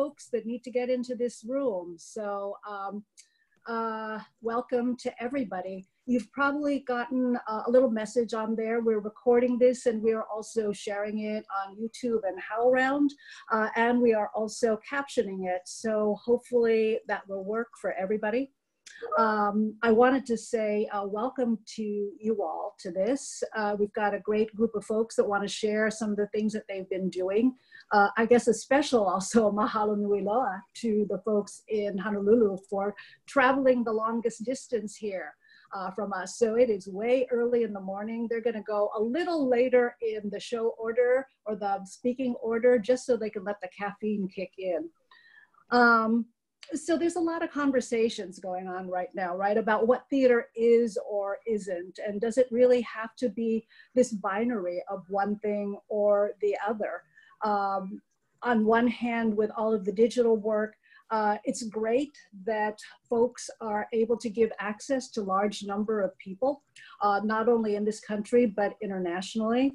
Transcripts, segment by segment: folks that need to get into this room. So welcome to everybody. You've probably gotten a little message on there. We're recording this and we're also sharing it on YouTube and HowlRound, and we are also captioning it. So hopefully that will work for everybody. I wanted to say welcome to you all to this. We've got a great group of folks that want to share some of the things that they've been doing. I guess a special also mahalo nui loa to the folks in Honolulu for traveling the longest distance here from us. So it is way early in the morning. They're going to go a little later in the show order or the speaking order just so they can let the caffeine kick in. So there's a lot of conversations going on right now, right, about what theater is or isn't, and does it really have to be this binary of one thing or the other? On one hand, with all of the digital work, it's great that folks are able to give access to large number of people, not only in this country, but internationally.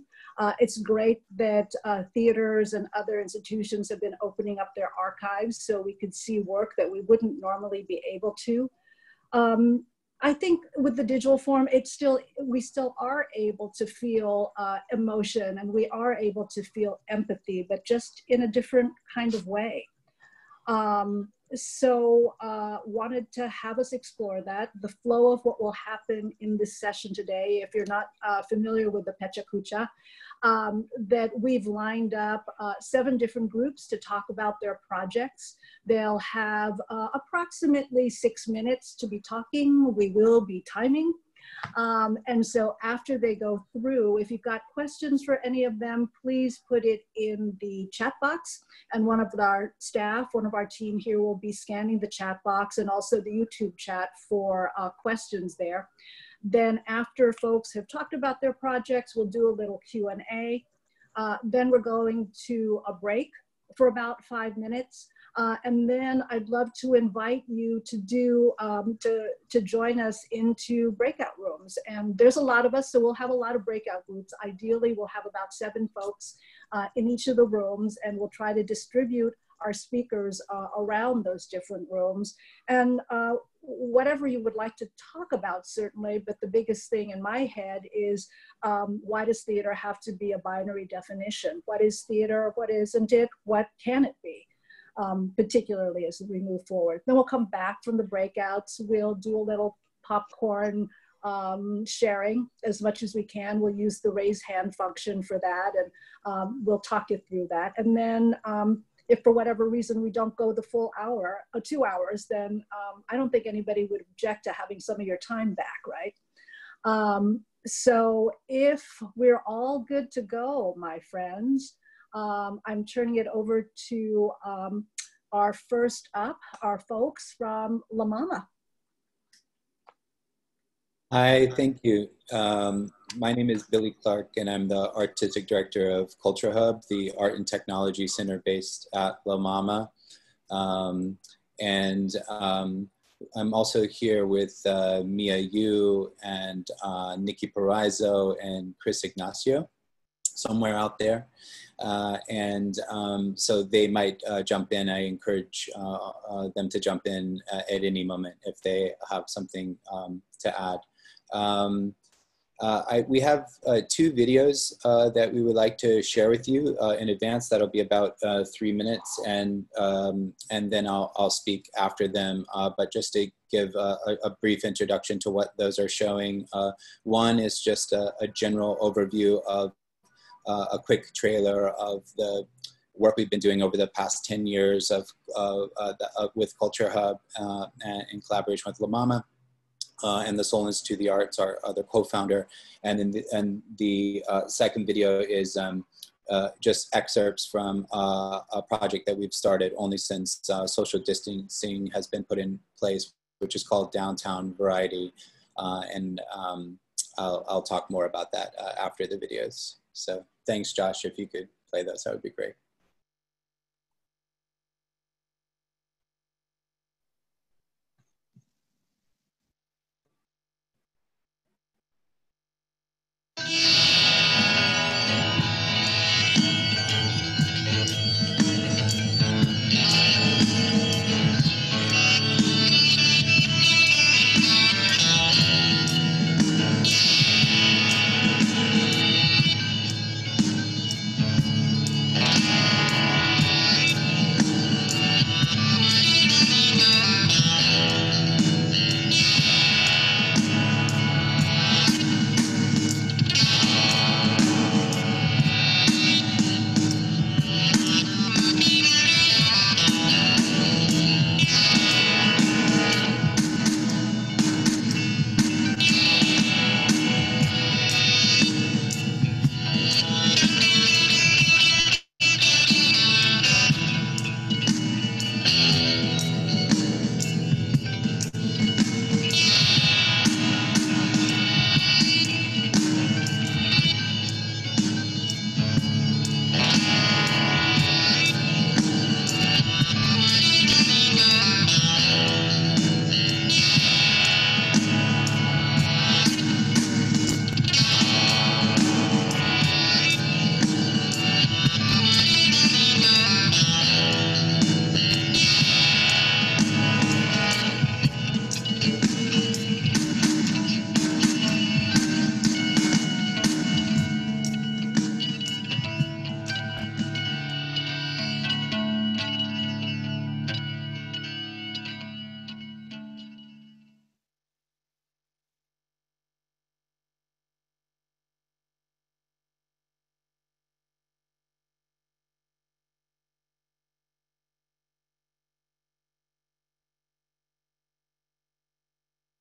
It's great that theaters and other institutions have been opening up their archives so we could see work that we wouldn't normally be able to. I think with the digital form, it's still, we still are able to feel emotion, and we are able to feel empathy, but just in a different kind of way. So wanted to have us explore that, the flow of what will happen in this session today. If you're not familiar with the Pecha Kucha, that we've lined up 7 different groups to talk about their projects. They'll have approximately 6 minutes to be talking. We will be timing. And so after they go through, if you've got questions for any of them, please put it in the chat box, and one of our staff, one of our team here will be scanning the chat box and also the YouTube chat for questions there. Then after folks have talked about their projects, we'll do a little Q&A. Then we're going to a break for about 5 minutes. And then I'd love to invite you to do, to join us into breakout rooms. And there's a lot of us, so we'll have a lot of breakout groups. Ideally, we'll have about 7 folks in each of the rooms, and we'll try to distribute our speakers around those different rooms. And whatever you would like to talk about, certainly, but the biggest thing in my head is why does theater have to be a binary definition? What is theater? What isn't it? What can it be? Particularly as we move forward. Then we'll come back from the breakouts. We'll do a little popcorn sharing as much as we can. We'll use the raise hand function for that, and we'll talk you through that. And then if for whatever reason we don't go the full hour, 2 hours, then I don't think anybody would object to having some of your time back, right? So if we're all good to go, my friends, I'm turning it over to our first up, our folks from La Mama. Hi, thank you. My name is Billy Clark, and I'm the Artistic Director of Culture Hub, the Art and Technology Center based at La Mama. I'm also here with Mia Yu and Nikki Paraiso and Chris Ignacio, somewhere out there. So they might jump in. I encourage them to jump in at any moment if they have something to add. We have 2 videos that we would like to share with you in advance. That'll be about 3 minutes, and then I'll speak after them. But just to give a brief introduction to what those are showing. One is just a general overview of a quick trailer of the work we've been doing over the past 10 years of, with Culture Hub and in collaboration with La Mama and the Seoul Institute of the Arts, our other co-founder. And then the second video is just excerpts from a project that we've started only since social distancing has been put in place, which is called Downtown Variety. I'll talk more about that after the videos. So thanks, Josh. If you could play those, that would be great.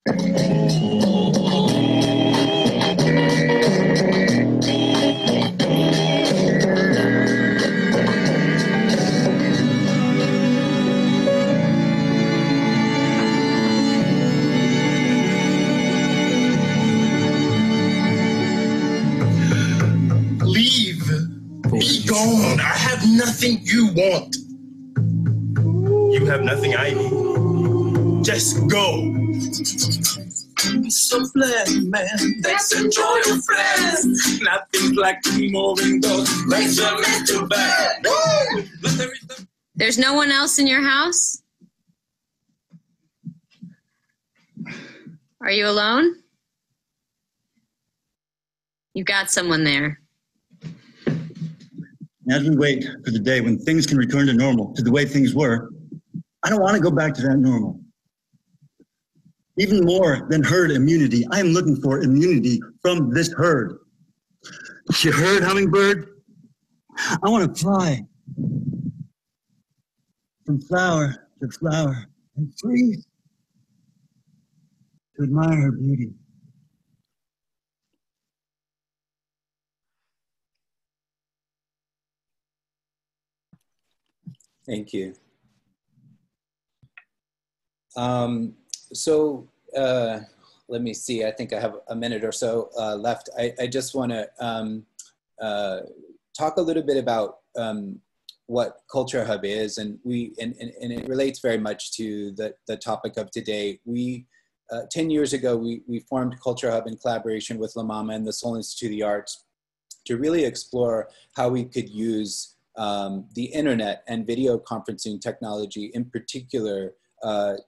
Nothing you want. You have nothing I need. Just go. It's a plan, man. That's a joy of friends. Nothing like moving those legs are meant to bed. There's no one else in your house? Are you alone? You got someone there. As we wait for the day when things can return to normal, to the way things were, I don't want to go back to that normal. Even more than herd immunity, I am looking for immunity from this herd. You heard, hummingbird? I want to fly from flower to flower and freeze to admire her beauty. Thank you. Let me see, I think I have a minute or so left. I just wanna talk a little bit about what Culture Hub is, and it relates very much to the topic of today. We, 10 years ago, we formed Culture Hub in collaboration with La Mama and the Seoul Institute of the Arts to really explore how we could use the internet and video conferencing technology in particular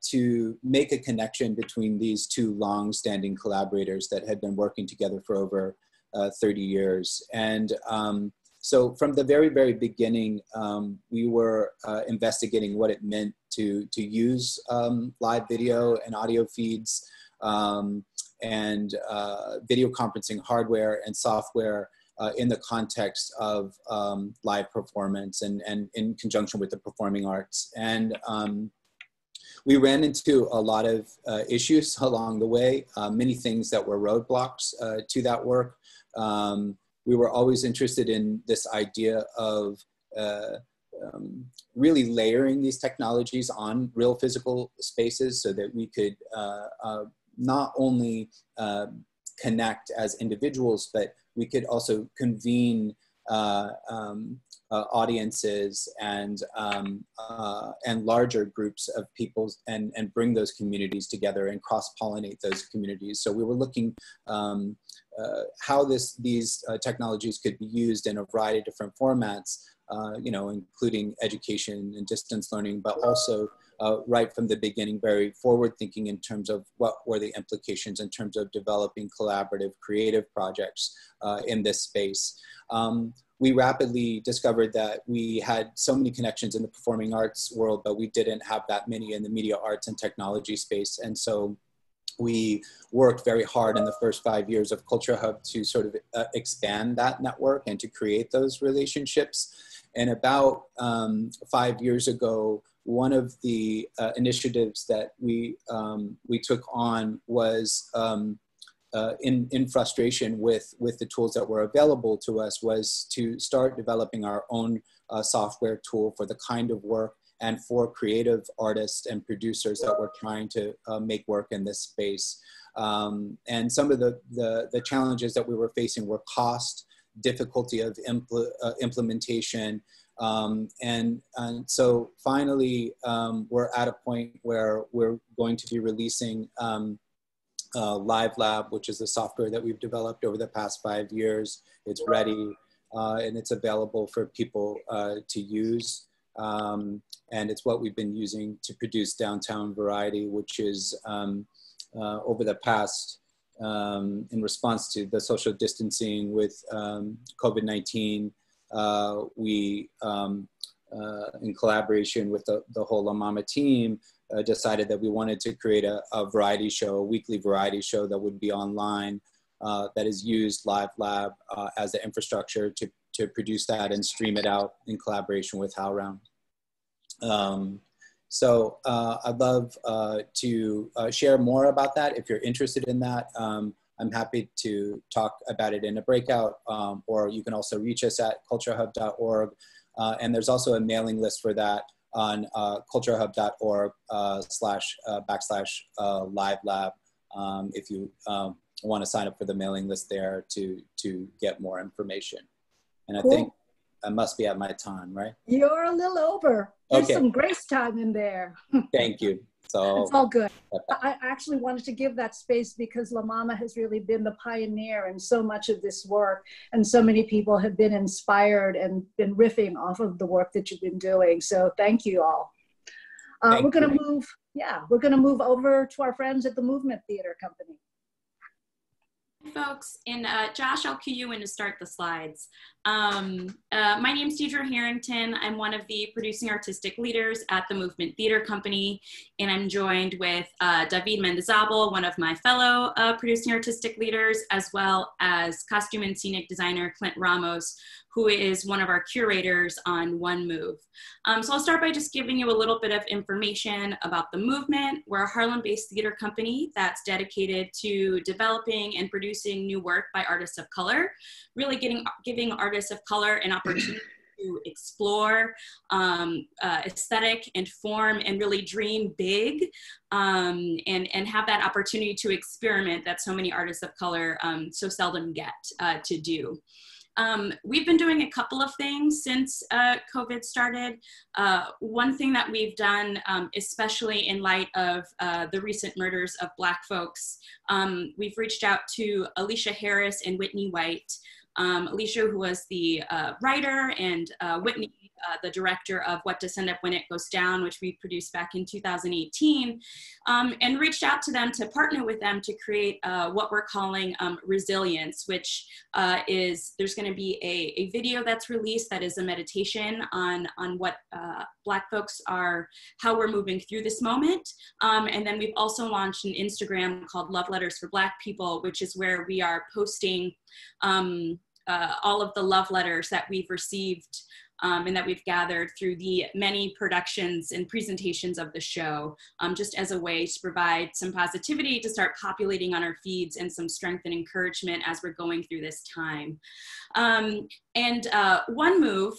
to make a connection between these two long-standing collaborators that had been working together for over 30 years. And so from the very, very beginning, we were investigating what it meant to use live video and audio feeds and video conferencing hardware and software in the context of live performance and in conjunction with the performing arts. And we ran into a lot of issues along the way, many things that were roadblocks to that work. We were always interested in this idea of really layering these technologies on real physical spaces so that we could not only connect as individuals, but we could also convene audiences and larger groups of people and bring those communities together and cross-pollinate those communities. So we were looking how these technologies could be used in a variety of different formats, you know, including education and distance learning, but also right from the beginning, very forward thinking in terms of what were the implications in terms of developing collaborative, creative projects in this space. We rapidly discovered that we had so many connections in the performing arts world, but we didn't have that many in the media arts and technology space. And so we worked very hard in the first 5 years of Culture Hub to sort of expand that network and to create those relationships. And about 5 years ago, one of the initiatives that we took on was in frustration with the tools that were available to us was to start developing our own software tool for the kind of work and for creative artists and producers that were trying to make work in this space. And some of the challenges that we were facing were cost, difficulty of implementation, and so finally, we're at a point where we're going to be releasing Live Lab, which is the software that we've developed over the past 5 years. It's ready and it's available for people to use. And it's what we've been using to produce Downtown Variety, which is over the past, in response to the social distancing with COVID-19, we, in collaboration with the whole La Mama team, decided that we wanted to create a variety show, a weekly variety show that would be online, that is used Live Lab as the infrastructure to produce that and stream it out in collaboration with HowlRound. So I'd love to share more about that. If you're interested in that, I'm happy to talk about it in a breakout, or you can also reach us at culturehub.org. And there's also a mailing list for that on culturehub.org /live lab if you want to sign up for the mailing list there to get more information. And cool. I think I must be at my time, right? You're a little over. There's okay. Some grace time in there. Thank you. So it's all good. I actually wanted to give that space because La Mama has really been the pioneer in so much of this work, and so many people have been inspired and been riffing off of the work that you've been doing. So thank you all. We're going to move. Yeah, we're going to move over to our friends at the Movement Theater Company. Folks, and Josh, I'll cue you in to start the slides. My name is Deidre Harrington. I'm one of the producing artistic leaders at the Movement Theater Company, and I'm joined with David Mendizabal, one of my fellow producing artistic leaders, as well as costume and scenic designer Clint Ramos, who is one of our curators on One Move. So I'll start by just giving you a little bit of information about the Movement. We're a Harlem-based theater company that's dedicated to developing and producing new work by artists of color, really giving artists of color an opportunity to explore aesthetic and form and really dream big and have that opportunity to experiment that so many artists of color so seldom get to do. We've been doing a couple of things since COVID started. One thing that we've done, especially in light of the recent murders of Black folks, we've reached out to Alicia Harris and Whitney White. Alicia, who was the writer, and Whitney, the director of What to Send Up When It Goes Down, which we produced back in 2018, and reached out to them to partner with them to create what we're calling Resilience, which is, there's going to be a video that's released that is a meditation on what Black folks are, how we're moving through this moment. And then we've also launched an Instagram called Love Letters for Black People, which is where we are posting all of the love letters that we've received and that we've gathered through the many productions and presentations of the show, just as a way to provide some positivity to start populating on our feeds and some strength and encouragement as we're going through this time. And One Move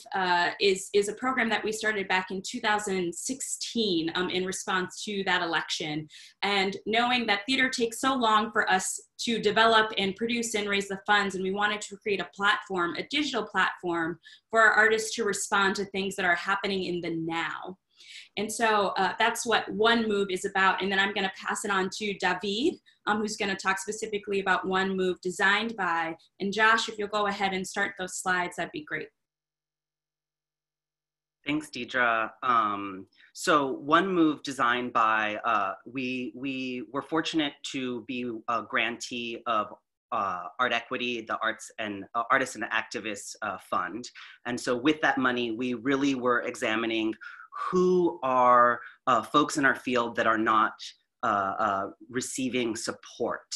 is a program that we started back in 2016 in response to that election. And knowing that theater takes so long for us to develop and produce and raise the funds, and we wanted to create a platform, a digital platform, for our artists to respond to things that are happening in the now. And so that's what One Move is about. And then I'm going to pass it on to David, who's going to talk specifically about One Move Designed By. And Josh, if you'll go ahead and start those slides, that'd be great. Thanks, Deidre. So One Move Designed By, we were fortunate to be a grantee of Art Equity, the Arts and Artists and Activists Fund. And so with that money, we really were examining who are folks in our field that are not receiving support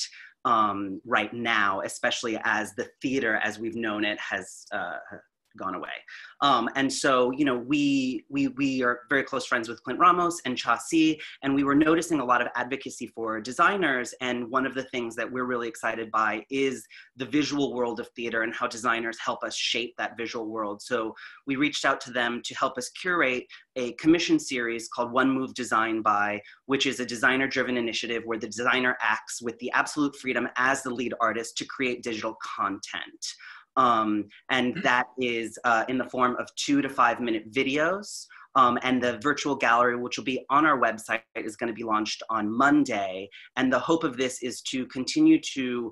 right now, especially as the theater, as we've known it, has gone away. And so, you know, we are very close friends with Clint Ramos and Chasi, and we were noticing a lot of advocacy for designers. And one of the things that we're really excited by is the visual world of theater and how designers help us shape that visual world. So we reached out to them to help us curate a commission series called One Move Designed By, which is a designer-driven initiative where the designer acts with the absolute freedom as the lead artist to create digital content. And that is in the form of 2 to 5 minute videos. And the virtual gallery, which will be on our website, is going to be launched on Monday. And the hope of this is to continue to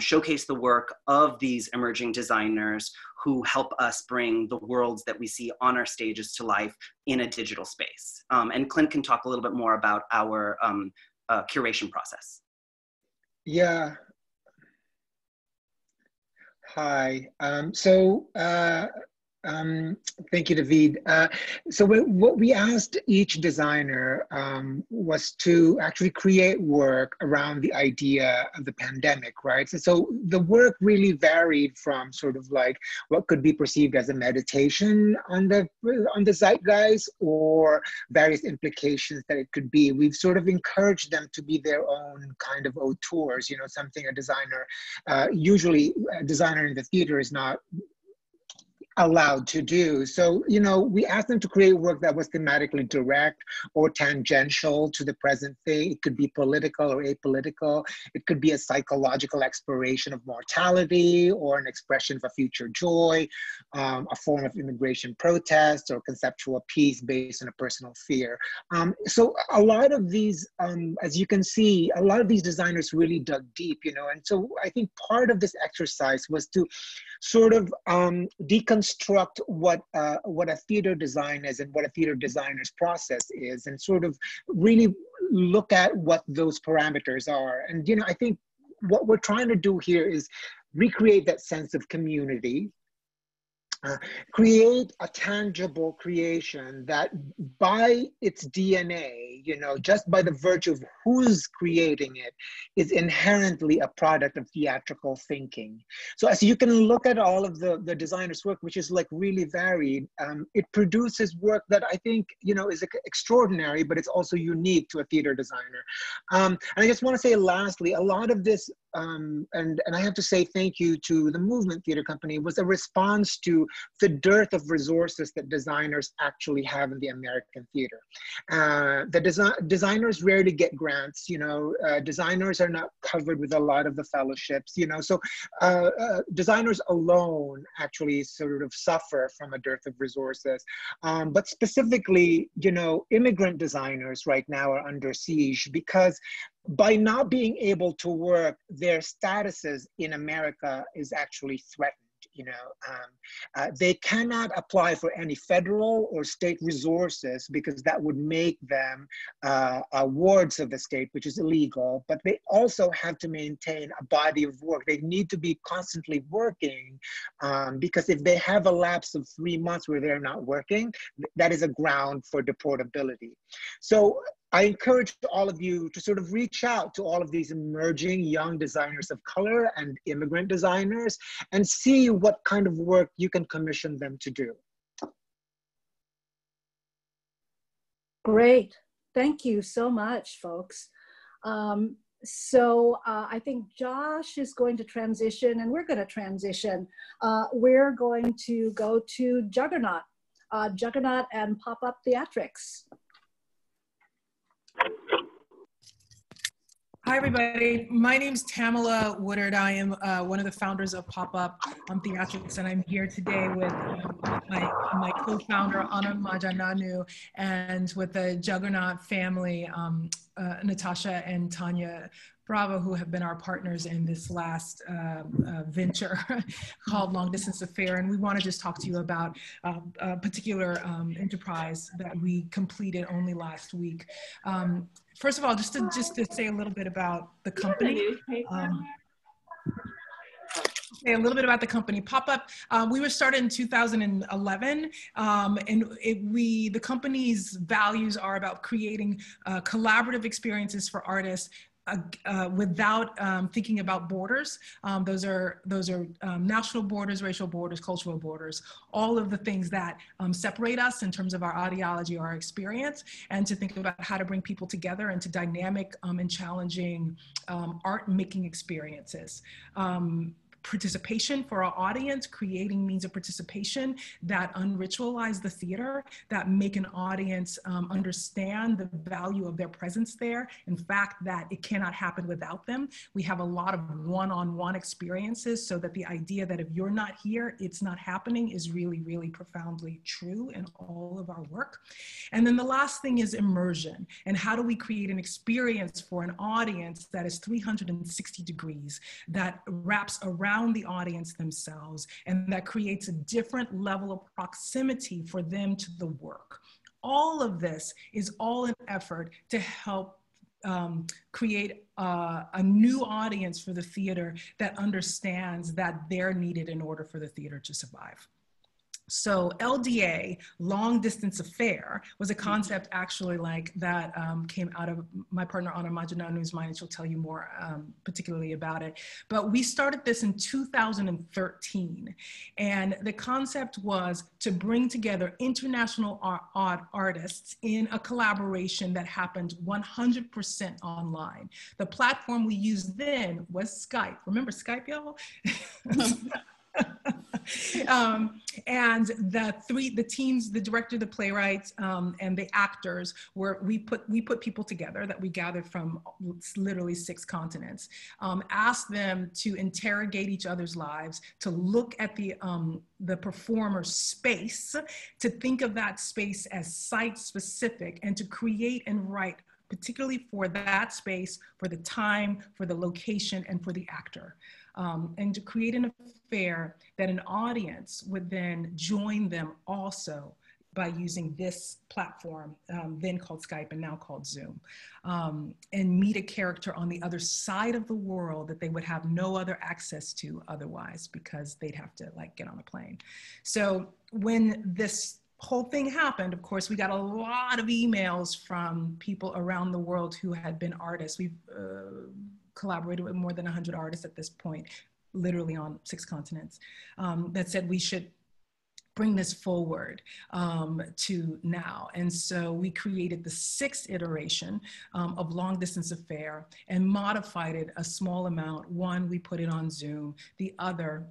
showcase the work of these emerging designers who help us bring the worlds that we see on our stages to life in a digital space. And Clint can talk a little bit more about our curation process. Yeah. Hi, so Thank you, David. So what we asked each designer was to actually create work around the idea of the pandemic, right? So the work really varied from sort of like what could be perceived as a meditation on the zeitgeist or various implications that it could be. We've sort of encouraged them to be their own kind of auteurs, you know, something a designer, usually a designer in the theater is not allowed to do. So, you know, we asked them to create work that was thematically direct or tangential to the present thing. It could be political or apolitical. It could be a psychological exploration of mortality or an expression of a future joy, a form of immigration protest or conceptual peace based on a personal fear. So a lot of these, as you can see, a lot of these designers really dug deep, you know, and so I think part of this exercise was to sort of deconstruct what a theater design is and what a theater designer's process is, and sort of really look at what those parameters are. And, you know, I think what we're trying to do here is recreate that sense of community, create a tangible creation that by its DNA, you know, just by the virtue of who's creating it, is inherently a product of theatrical thinking. So as you can look at all of the designers' work, which is like really varied, it produces work that I think, you know, is extraordinary, but it's also unique to a theater designer. And I just want to say lastly, a lot of this, and I have to say thank you to the Movement Theater Company, was a response to the dearth of resources that designers actually have in the American theater. The designers rarely get grants, you know, designers are not covered with a lot of the fellowships, you know, so designers alone actually sort of suffer from a dearth of resources. But specifically, you know, immigrant designers right now are under siege because by not being able to work, their statuses in America is actually threatened. You know, they cannot apply for any federal or state resources because that would make them wards of the state, which is illegal, but they also have to maintain a body of work. They need to be constantly working because if they have a lapse of 3 months where they're not working, that is a ground for deportability. So I encourage all of you to sort of reach out to all of these emerging young designers of color and immigrant designers and see what kind of work you can commission them to do. Great. Thank you so much, folks. So I think Josh is going to transition, and we're going to transition. We're going to go to Juggernaut, Juggernaut and Pop-Up Theatrics. Hi everybody, my name's Tamilla Woodard. I am one of the founders of Pop-Up Theatrics, and I'm here today with my co-founder Anna Majananu and with the Juggernaut family, Natasha and Tanya Bravo, who have been our partners in this last venture called Long Distance Affair. And we want to just talk to you about a particular enterprise that we completed only last week. First of all, just to say a little bit about the company. Say a little bit about the company. Pop-Up, we were started in 2011, and the company's values are about creating collaborative experiences for artists without thinking about borders. Those are national borders, racial borders, cultural borders, all of the things that separate us in terms of our ideology, our experience, and to think about how to bring people together into dynamic and challenging art-making experiences. Participation for our audience, creating means of participation that unritualize the theater, that make an audience understand the value of their presence there. In fact, that it cannot happen without them. We have a lot of one-on-one experiences, so that the idea that if you're not here, it's not happening is really, really profoundly true in all of our work. And then the last thing is immersion. And how do we create an experience for an audience that is 360 degrees, that wraps around the audience themselves, and that creates a different level of proximity for them to the work. All of this is all an effort to help create a new audience for the theater that understands that they're needed in order for the theater to survive. So LDA, Long Distance Affair, was a concept actually like that came out of my partner Anna Majanu's mind, and she'll tell you more particularly about it. But we started this in 2013, and the concept was to bring together international artists in a collaboration that happened 100% online. The platform we used then was Skype. Remember Skype, y'all? And the teams, the director, the playwrights, and the actors were, we put people together that we gathered from literally 6 continents, asked them to interrogate each other's lives, to look at the performer's space, to think of that space as site specific, and to create and write particularly for that space, for the time, for the location, and for the actor. And to create an affair that an audience would then join them also by using this platform, then called Skype and now called Zoom, and meet a character on the other side of the world that they would have no other access to otherwise, because they'd have to like get on a plane. So when this whole thing happened, of course, we got a lot of emails from people around the world who had been artists. We've collaborated with more than 100 artists at this point, literally on 6 continents, that said we should bring this forward to now. And so we created the 6th iteration of Long Distance Affair and modified it a small amount. One, we put it on Zoom. The other,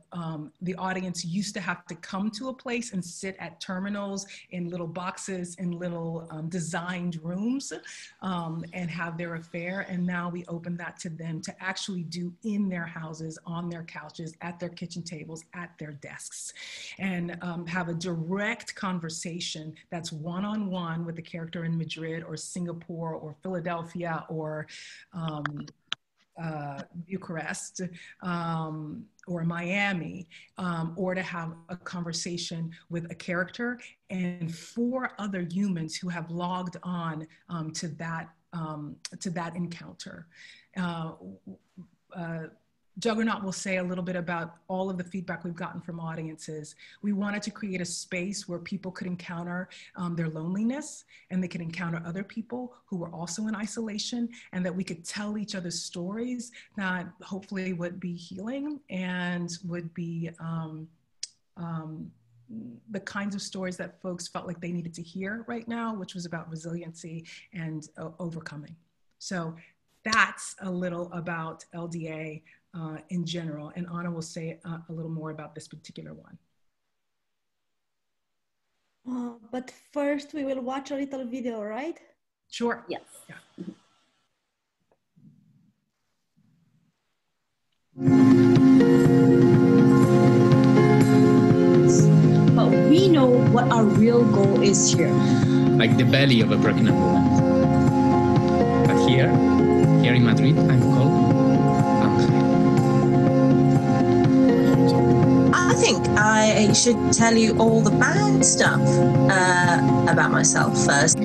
the audience used to have to come to a place and sit at terminals in little boxes, in little designed rooms and have their affair. And now we open that to them to actually do in their houses, on their couches, at their kitchen tables, at their desks. And have a direct conversation that's one-on-one with the character in Madrid or Singapore or Philadelphia or Bucharest or Miami, or to have a conversation with a character and 4 other humans who have logged on to that encounter. Juggernaut will say a little bit about all of the feedback we've gotten from audiences. We wanted to create a space where people could encounter their loneliness, and they could encounter other people who were also in isolation, and that we could tell each other's stories that hopefully would be healing and would be the kinds of stories that folks felt like they needed to hear right now, which was about resiliency and overcoming. So that's a little about LDA. In general, and Anna will say a little more about this particular one. But first we will watch a little video, right? Sure. Yes. Yeah. But we know what our real goal is here. Like the belly of a pregnant woman. But here in Madrid, I'm called. I think I should tell you all the bad stuff about myself first.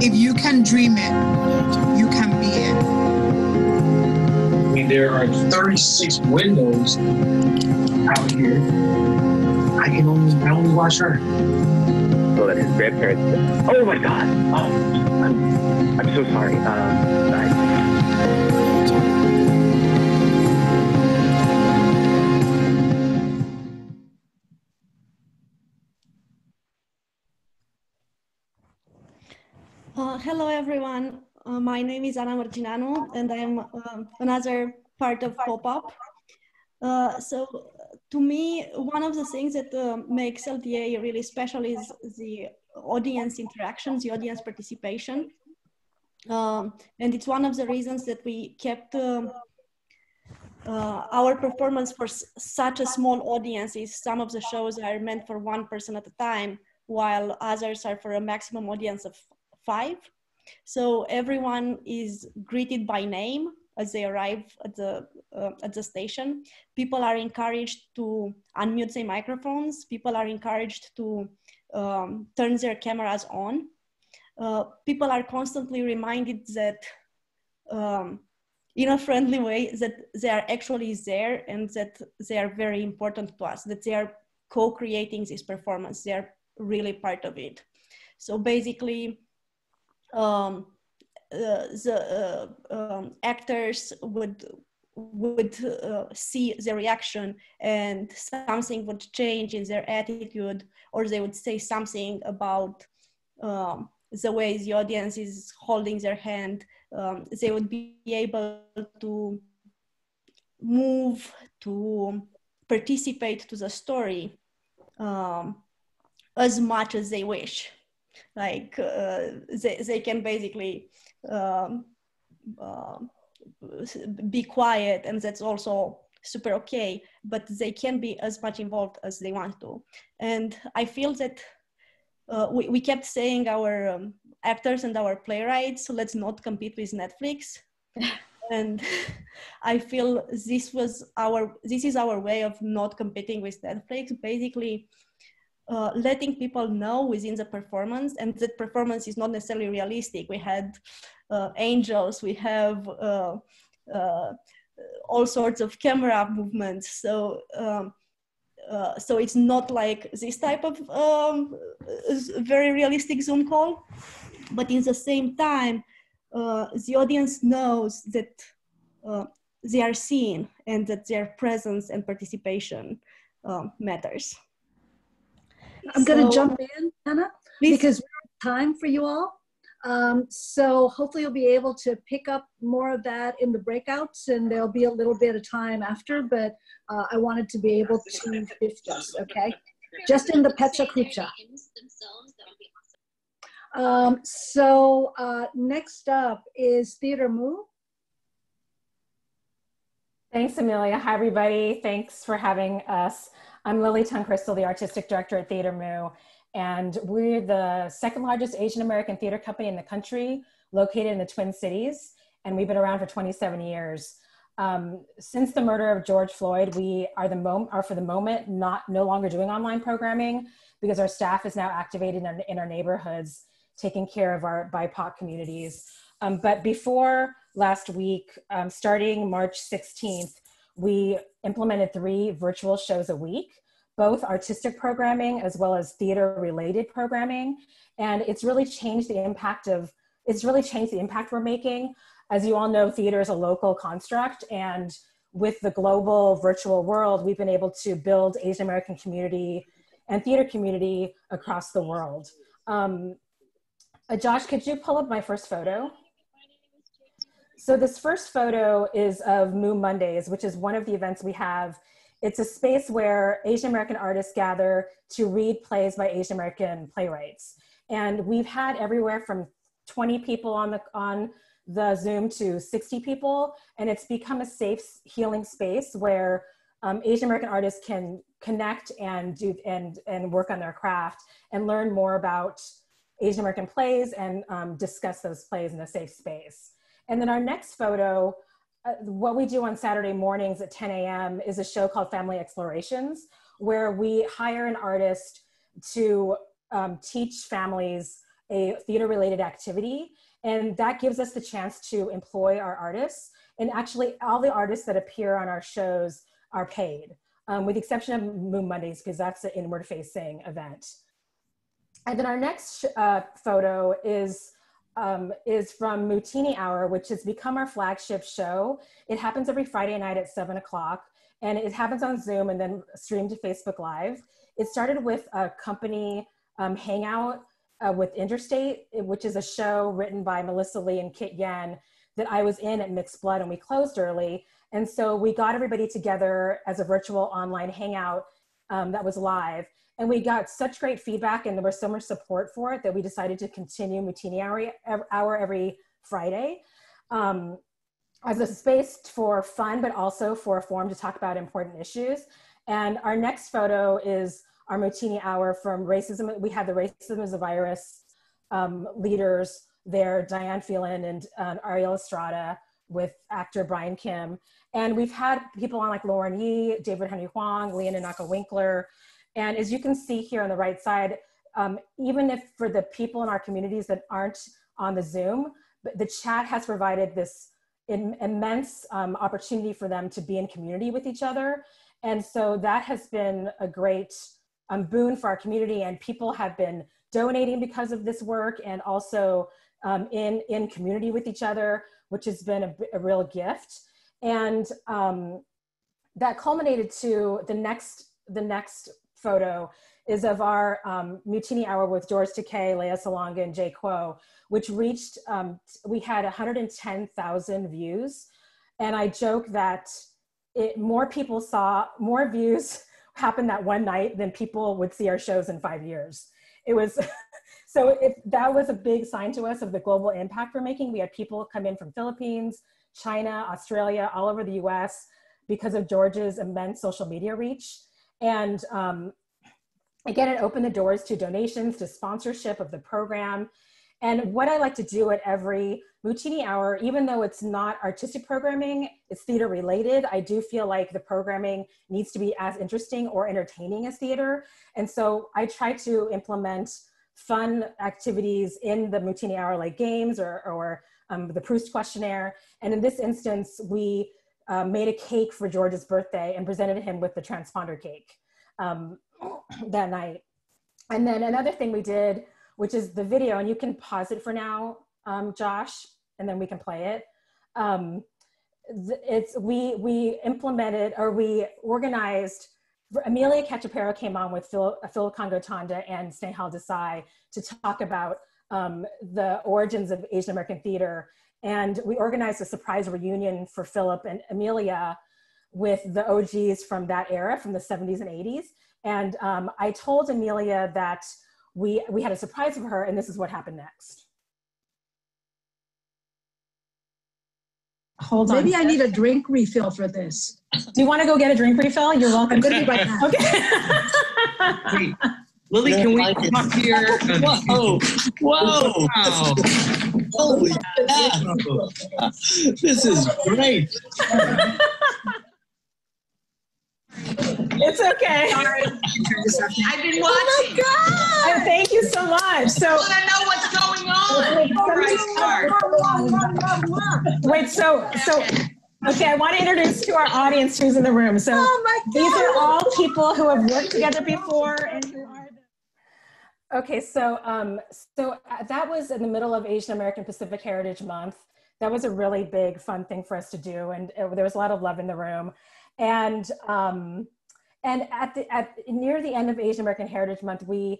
If you can dream it, you can be it. I mean, there are 36 windows out here. I only watch her. Well, that his grandparents said, oh my God, oh, I'm so sorry. Hello, everyone. My name is Anna Majananu, and I'm another part of Pop-Up. So to me, one of the things that makes LDA really special is the audience interactions, the audience participation. And it's one of the reasons that we kept our performance for such a small audience is some of the shows are meant for 1 person at a time, while others are for a maximum audience of 5. So everyone is greeted by name as they arrive at the station. People are encouraged to unmute their microphones. People are encouraged to turn their cameras on. People are constantly reminded that in a friendly way that they are actually there and that they are very important to us, that they are co-creating this performance. They're really part of it. So basically, the actors would see the reaction, and something would change in their attitude, or they would say something about the way the audience is holding their hand. They would be able to move, to participate to the story as much as they wish. Like they can basically be quiet, and that's also super okay, but they can be as much involved as they want to. And I feel that we kept saying our actors and our playwrights, so let's not compete with Netflix. And I feel this is our way of not competing with Netflix, basically letting people know within the performance, and that performance is not necessarily realistic. We had angels, we have all sorts of camera movements. So so it's not like this type of very realistic Zoom call, but in the same time, the audience knows that they are seen and that their presence and participation matters. I'm going to jump in, Anna, please, because we have time for you all. So hopefully you'll be able to pick up more of that in the breakouts, and there'll be a little bit of time after, but I wanted to be able to discuss, okay? Just in the Pecha Kucha. So next up is Theater Mu. Thanks, Amelia. Hi, everybody. Thanks for having us. I'm Lily Tunn-Crystal, the Artistic Director at Theater Mu, and we're the second largest Asian American theater company in the country, located in the Twin Cities, and we've been around for 27 years. Since the murder of George Floyd, we are for the moment no longer doing online programming, because our staff is now activated in our neighborhoods, taking care of our BIPOC communities. But before last week, starting March 16th, we implemented 3 virtual shows a week, both artistic programming as well as theater-related programming. And it's really changed the impact we're making. As you all know, theater is a local construct, and with the global virtual world, we've been able to build Asian American community and theater community across the world. Josh, could you pull up my first photo? So this first photo is of Moon Mondays, which is one of the events we have. It's a space where Asian American artists gather to read plays by Asian American playwrights. And we've had everywhere from 20 people on the Zoom to 60 people. And it's become a safe, healing space where Asian American artists can connect and work on their craft and learn more about Asian American plays and discuss those plays in a safe space. And then our next photo, what we do on Saturday mornings at 10 a.m. is a show called Family Explorations, where we hire an artist to teach families a theater-related activity. And that gives us the chance to employ our artists. And actually, all the artists that appear on our shows are paid, with the exception of Moon Mondays, because that's an inward-facing event. And then our next photo is from Mutiny Hour, which has become our flagship show. It happens every Friday night at 7 o'clock, and it happens on Zoom and then streamed to Facebook Live. It started with a company hangout with Interstate, which is a show written by Melissa Lee and Kit Yen that I was in at Mixed Blood, and we closed early. And so we got everybody together as a virtual online hangout that was live. And we got such great feedback, and there was so much support for it that we decided to continue Mutiny Hour every Friday as a space for fun, but also for a forum to talk about important issues. And our next photo is our Mutiny Hour from racism. We had the Racism is a Virus leaders there, Diane Phelan and Ariel Estrada, with actor Brian Kim. And we've had people on like Lauren Yi, David Henry Huang, Leanna Naka-Winkler. And as you can see here on the right side, even if for the people in our communities that aren't on the Zoom, but the chat has provided this immense opportunity for them to be in community with each other. And so that has been a great boon for our community, and people have been donating because of this work, and also in community with each other, which has been a real gift. And that culminated to the next photo is of our Mutiny Hour with George Takei, Leah Salonga, and Jay Kuo, which reached, we had 110,000 views. And I joke that more people saw, more views happened that one night than people would see our shows in 5 years. It was, so that was a big sign to us of the global impact we're making. We had people come in from Philippines, China, Australia, all over the US because of George's immense social media reach. And again, it opened the doors to donations, to sponsorship of the program. And what I like to do at every Mutiny Hour, even though it's not artistic programming, it's theater related, I do feel like the programming needs to be as interesting or entertaining as theater. And so I try to implement fun activities in the Mutiny Hour, like games or the Proust questionnaire. And in this instance, we made a cake for George's birthday and presented him with the transponder cake that night. And then another thing we did, which is the video, and you can pause it for now, Josh, and then we can play it. We implemented, or we organized, Amelia Cachapero came on with Phil Congo-Tanda and Snehal Desai to talk about the origins of Asian American theater. And we organized a surprise reunion for Philip and Amelia with the OGs from that era, from the 70s and 80s. And I told Amelia that we had a surprise for her, and this is what happened next. Hold on. Maybe I need a drink refill for this. Do you want to go get a drink refill? You're welcome. I'm going to be right back. Okay. Hey, Lily, can we talk to your... Whoa. Whoa. Wow. Holy cow. This is great. It's okay. Sorry. I've been watching. Oh my God! And thank you so much. So I want to know what's going on. Wait, okay, I want to introduce to our audience who's in the room. So these are all people who have worked together before and who are. Okay, so that was in the middle of Asian American Pacific Heritage Month. That was a really big, fun thing for us to do, and there was a lot of love in the room. And near the end of Asian American Heritage Month, we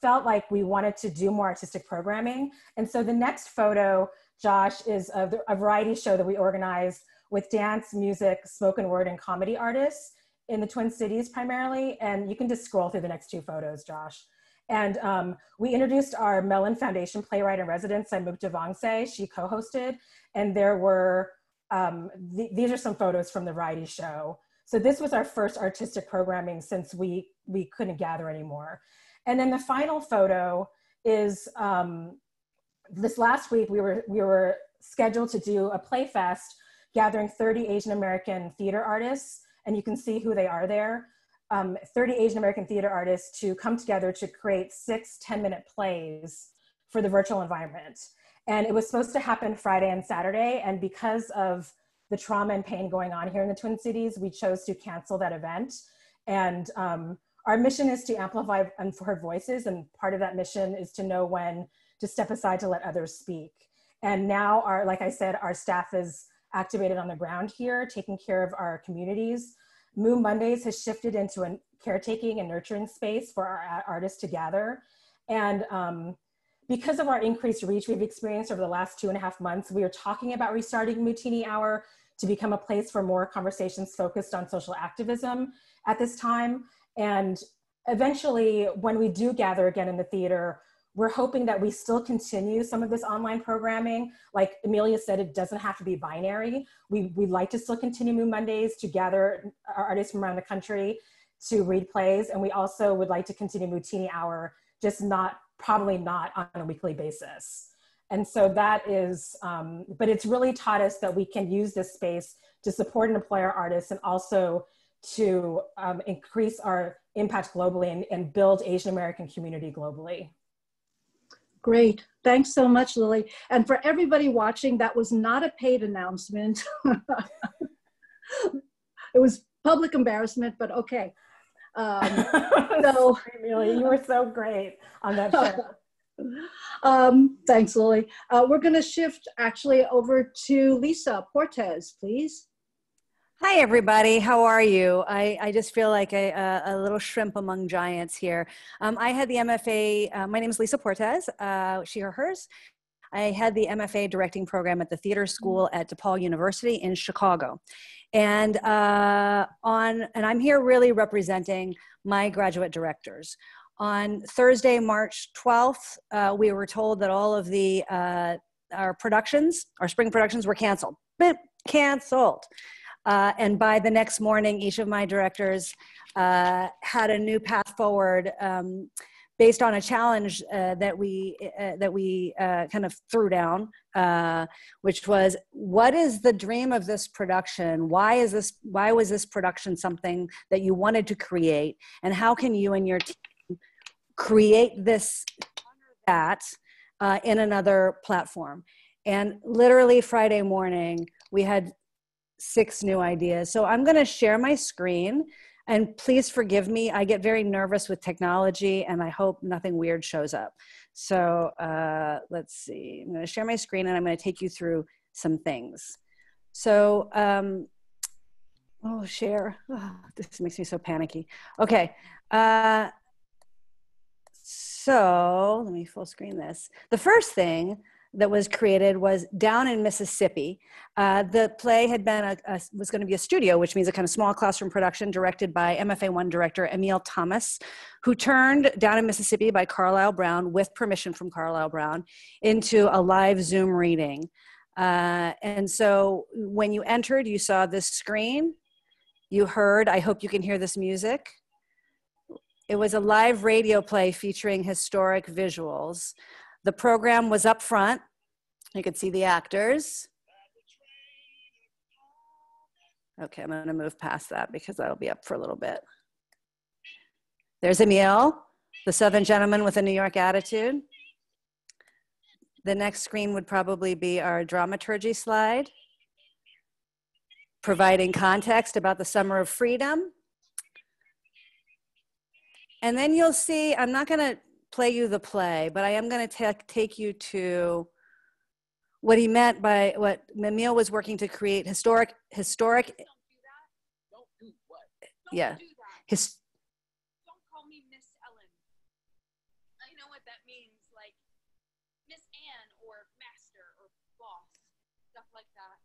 felt like we wanted to do more artistic programming. And so the next photo, Josh, is of a variety show that we organized with dance, music, spoken word, and comedy artists in the Twin Cities primarily. And you can just scroll through the next two photos, Josh. And we introduced our Mellon Foundation playwright in residence, Saimukta Vongse. She co-hosted, and there were, these are some photos from the variety show. So this was our first artistic programming since we couldn't gather anymore. And then the final photo is, this last week we were scheduled to do a play fest gathering 30 Asian American theater artists, and you can see who they are there. 30 Asian American theater artists to come together to create 6 10-minute plays for the virtual environment. And it was supposed to happen Friday and Saturday. And because of the trauma and pain going on here in the Twin Cities, we chose to cancel that event. And our mission is to amplify unheard voices. And part of that mission is to know when to step aside to let others speak. And now, like I said, our staff is activated on the ground here, taking care of our communities. Moon Mondays has shifted into a caretaking and nurturing space for our artists to gather. And because of our increased reach we've experienced over the last 2.5 months, we are talking about restarting Mutiny Hour to become a place for more conversations focused on social activism at this time. And eventually, when we do gather again in the theater, we're hoping that we still continue some of this online programming. Like Amelia said, it doesn't have to be binary. We'd like to still continue Moon Mondays to gather our artists from around the country to read plays. And we also would like to continue Mutiny Hour, just not probably not on a weekly basis. And so that is, but it's really taught us that we can use this space to support and employ our artists, and also to increase our impact globally and build Asian American community globally. Great, thanks so much, Lily. And for everybody watching, that was not a paid announcement. It was public embarrassment, but okay. So Really, you were so great on that show. Thanks, Lily. We're going to shift actually over to Lisa Portes, please. Hi, everybody. How are you? I just feel like a little shrimp among giants here. I had the MFA, my name is Lisa Portes, she or hers. I had the MFA directing program at the theater school at DePaul University in Chicago. And, I'm here really representing my graduate directors. On Thursday, March 12th, we were told that all of the, our spring productions were canceled. Canceled. And by the next morning, each of my directors had a new path forward based on a challenge that we kind of threw down, which was, what is the dream of this production? Why was this production something that you wanted to create? And how can you and your team create this, that in another platform? And literally Friday morning, we had 6 new ideas. So I'm going to share my screen, and please forgive me. I get very nervous with technology, and I hope nothing weird shows up. So let's see. I'm going to share my screen, and I'm going to take you through some things. So, this makes me so panicky. Okay. So let me full screen this. The first thing that was created was Down in Mississippi. The play had been was going to be a studio, which means a kind of small classroom production directed by MFA1 director Emile Thomas, who turned Down in Mississippi by Carlile Brown, with permission from Carlile Brown, into a live Zoom reading. And so when you entered, you saw this screen, you heard, I hope you can hear this music. It was a live radio play featuring historic visuals. The program was up front. You could see the actors. Okay, I'm gonna move past that because that'll be up for a little bit. There's Emile, the Southern gentleman with a New York attitude. The next screen would probably be our dramaturgy slide, providing context about the Summer of Freedom. And then you'll see, I'm not gonna play you the play, but I am going to take you to what he meant by what Emile was working to create historic. Don't do that. Don't do what? Don't do that. Don't call me Miss Ellen. I know what that means, like Miss Anne or Master or Boss, stuff like that.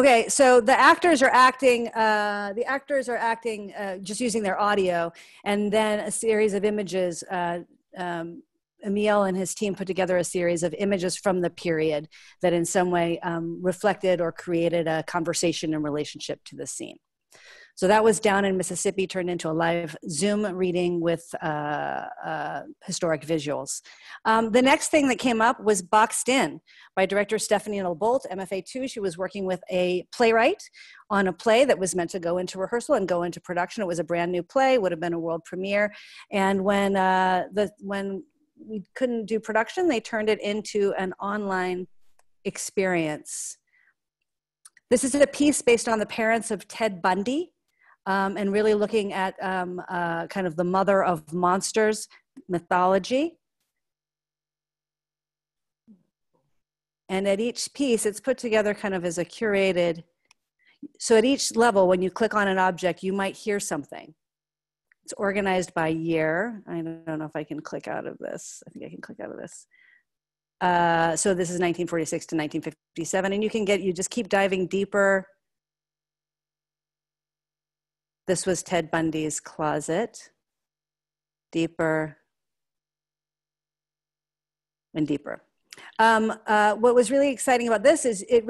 Okay, so the actors are acting. Just using their audio, and then a series of images. Emile and his team put together a series of images from the period that in some way reflected or created a conversation in relationship to the scene. So that was Down in Mississippi, turned into a live Zoom reading with historic visuals. The next thing that came up was Boxed In by director Stephanie Boldt, MFA2. She was working with a playwright on a play that was meant to go into rehearsal and go into production. It was a brand new play, would have been a world premiere. And when we couldn't do production, they turned it into an online experience. This is a piece based on the parents of Ted Bundy, and really looking at kind of the mother of monsters mythology. And at each piece, it's put together kind of as a curated, so at each level, when you click on an object, you might hear something. It's organized by year. I don't know if I can click out of this. I think I can click out of this. So this is 1946 to 1957, and you just keep diving deeper. This was Ted Bundy's closet. Deeper and deeper. What was really exciting about this is it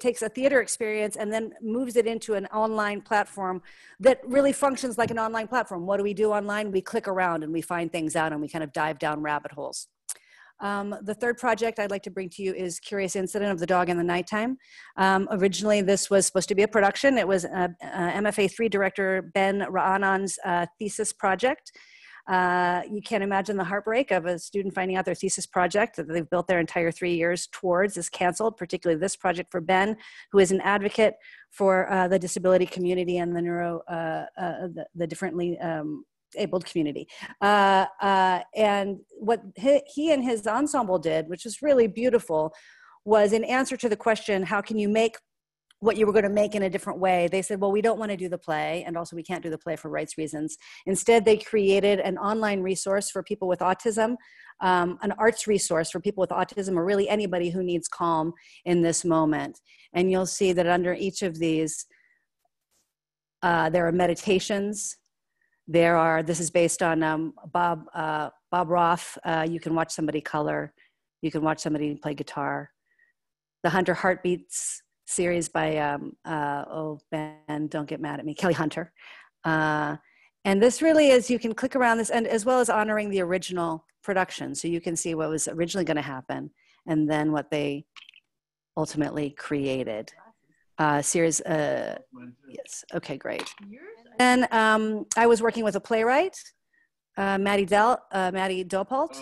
takes a theater experience and then moves it into an online platform that really functions like an online platform. What do we do online? We click around and we find things out, and we kind of dive down rabbit holes. The third project I'd like to bring to you is Curious Incident of the Dog in the Nighttime. Originally, this was supposed to be a production. It was MFA3 director Ben Ra'anan's thesis project. You can't imagine the heartbreak of a student finding out their thesis project that they've built their entire 3 years towards is canceled, particularly this project for Ben, who is an advocate for the disability community and the differently abled community. And what he and his ensemble did, which was really beautiful, was in answer to the question, how can you make what you were going to make in a different way? They said, well, we don't want to do the play, and also we can't do the play for rights reasons. Instead, they created an online resource for people with autism, an arts resource for people with autism, or really anybody who needs calm in this moment. And you'll see that under each of these, there are meditations. There are, this is based on Bob Roth. You can watch somebody color. You can watch somebody play guitar. The Hunter Heartbeats series by, oh, Ben, don't get mad at me, Kelly Hunter. And this really is, you can click around this, and as well as honoring the original production. So you can see what was originally going to happen and then what they ultimately created. Series, yes, okay, great. And I was working with a playwright, Maddie Delpalt,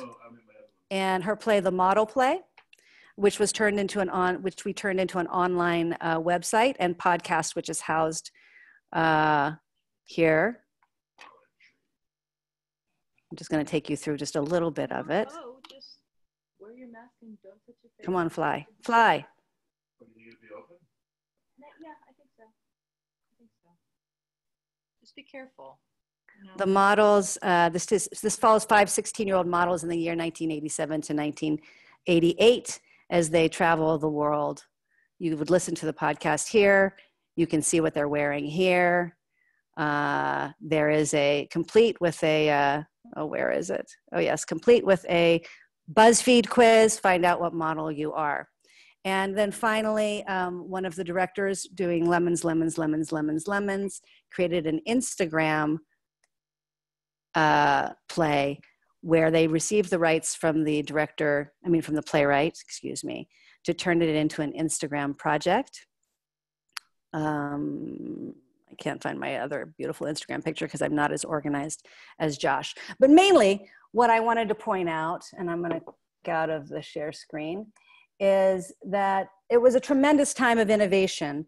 and her play, The Model Play, which was turned into an online website and podcast, which is housed here. I'm just going to take you through just a little bit of it. Oh, just wear your mask and don't put your face. Come on, fly, fly. Do you need to be open? Yeah, I think so. I think so. Just be careful. No. The models. This follows five 16-year-old models in the year 1987 to 1988. As they travel the world. You would listen to the podcast here. You can see what they're wearing here. There is a complete with a, oh, where is it? Oh yes, complete with a BuzzFeed quiz, find out what model you are. And then finally, one of the directors doing Lemons, Lemons, Lemons, Lemons, Lemons, created an Instagram play where they received the rights from the director, I mean from the playwright, excuse me, to turn it into an Instagram project. I can't find my other beautiful Instagram picture because I'm not as organized as Josh. But mainly what I wanted to point out, and I'm gonna get out of the share screen, is that it was a tremendous time of innovation.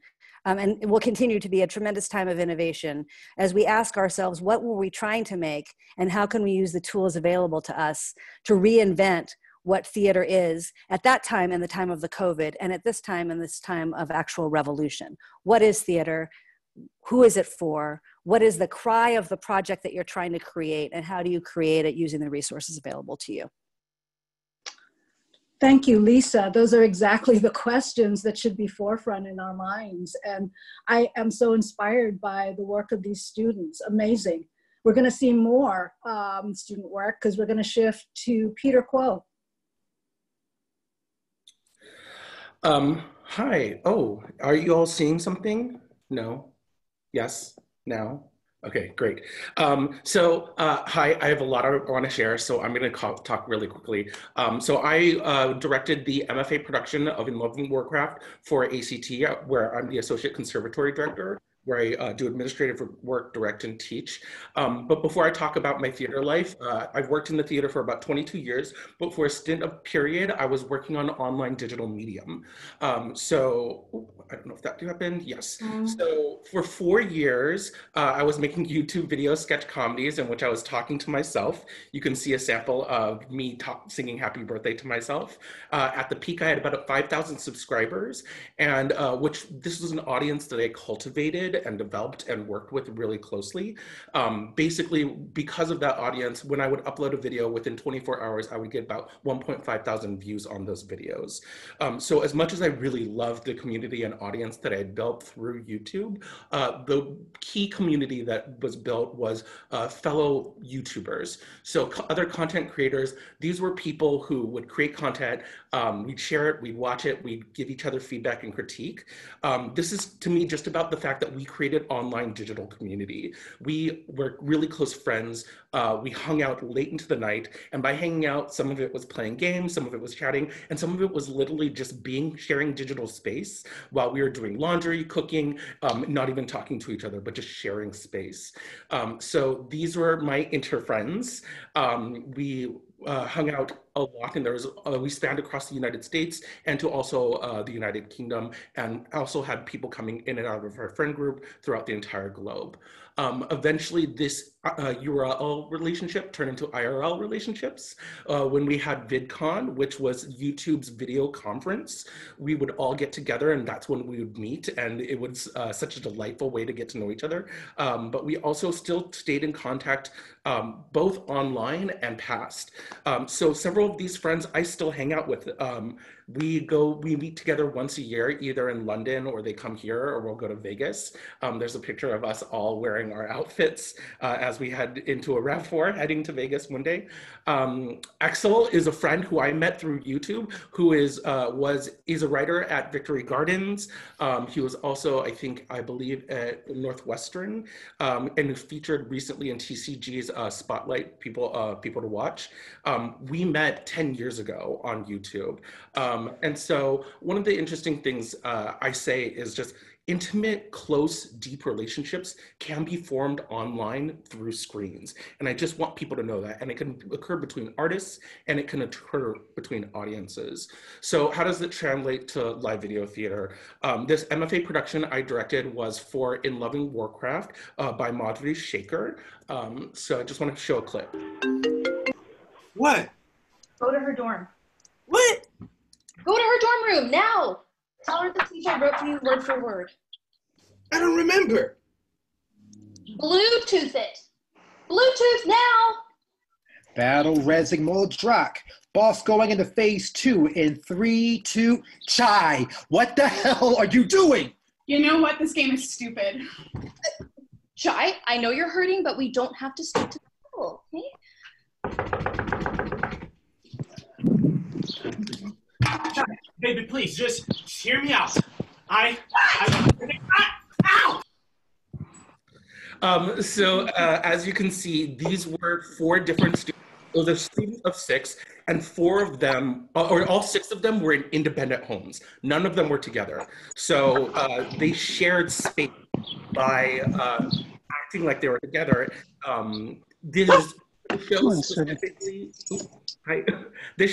And it will continue to be a tremendous time of innovation as we ask ourselves, what were we trying to make and how can we use the tools available to us to reinvent what theater is at that time in the time of the COVID and at this time in this time of actual revolution? What is theater? Who is it for? What is the cry of the project that you're trying to create, and how do you create it using the resources available to you? Thank you, Lisa. Those are exactly the questions that should be forefront in our minds. And I am so inspired by the work of these students. Amazing. We're going to see more student work because we're going to shift to Peter Kuo. Hi. Oh, are you all seeing something? No? Yes? Now? Okay, great. Hi, I have a lot I want to share, so I'm going to talk really quickly. I directed the MFA production of In Love and Warcraft for ACT, where I'm the Associate Conservatory Director, where I do administrative work, direct, and teach. But before I talk about my theater life, I've worked in the theater for about 22 years, but for a stint of period, I was working on online digital medium. I don't know if that happened, yes. So for 4 years, I was making YouTube video sketch comedies in which I was talking to myself. You can see a sample of me singing Happy Birthday to myself. At the peak, I had about 5,000 subscribers, and this was an audience that I cultivated and developed and worked with really closely. Basically, because of that audience, when I would upload a video within 24 hours, I would get about 1.5 thousand views on those videos. So as much as I really loved the community and audience that I had built through YouTube, the key community that was built was fellow YouTubers. So other content creators, these were people who would create content, we'd share it, we'd watch it, we'd give each other feedback and critique. This is to me just about the fact that we created online digital community. We were really close friends. We hung out late into the night, and by hanging out, some of it was playing games, some of it was chatting, and some of it was literally just sharing digital space while we were doing laundry, cooking, not even talking to each other, but just sharing space. So these were my inter-friends. We hung out a lot, and there was, we spanned across the United States and to also the United Kingdom, and also had people coming in and out of our friend group throughout the entire globe. Eventually this URL relationship turned into IRL relationships. When we had VidCon, which was YouTube's video conference, we would all get together, and that's when we would meet, and it was such a delightful way to get to know each other. But we also still stayed in contact both online and past. So several of these friends I still hang out with. We meet together once a year, either in London or they come here, or we'll go to Vegas. There's a picture of us all wearing our outfits as we head into a RAV4 heading to Vegas one day. Axel is a friend who I met through YouTube, who is a writer at Victory Gardens. He was also, I believe at Northwestern, and featured recently in TCG's Spotlight, People to Watch. We met 10 years ago on YouTube. And so one of the interesting things I say is just intimate, close, deep relationships can be formed online through screens. And I just want people to know that. And it can occur between artists, and it can occur between audiences. So how does it translate to live video theater? This MFA production I directed was for In Loving Warcraft by Madhuri Shekhar. So I just want to show a clip. What? Go to her dorm. What? Go to her dorm room now. Tell her the teacher wrote to you word for word. I don't remember. Bluetooth it. Bluetooth now. Battle Resigmol Drak. Boss going into phase 2 in 3, 2, Chai. What the hell are you doing? You know what? This game is stupid. Chai, I know you're hurting, but we don't have to stick to the goal, okay? Baby, please, just hear me out. Ow! So as you can see, these were 4 different students. It was a student of 6, and 4 of them, or all 6 of them, were in independent homes. None of them were together. So they shared space by acting like they were together. This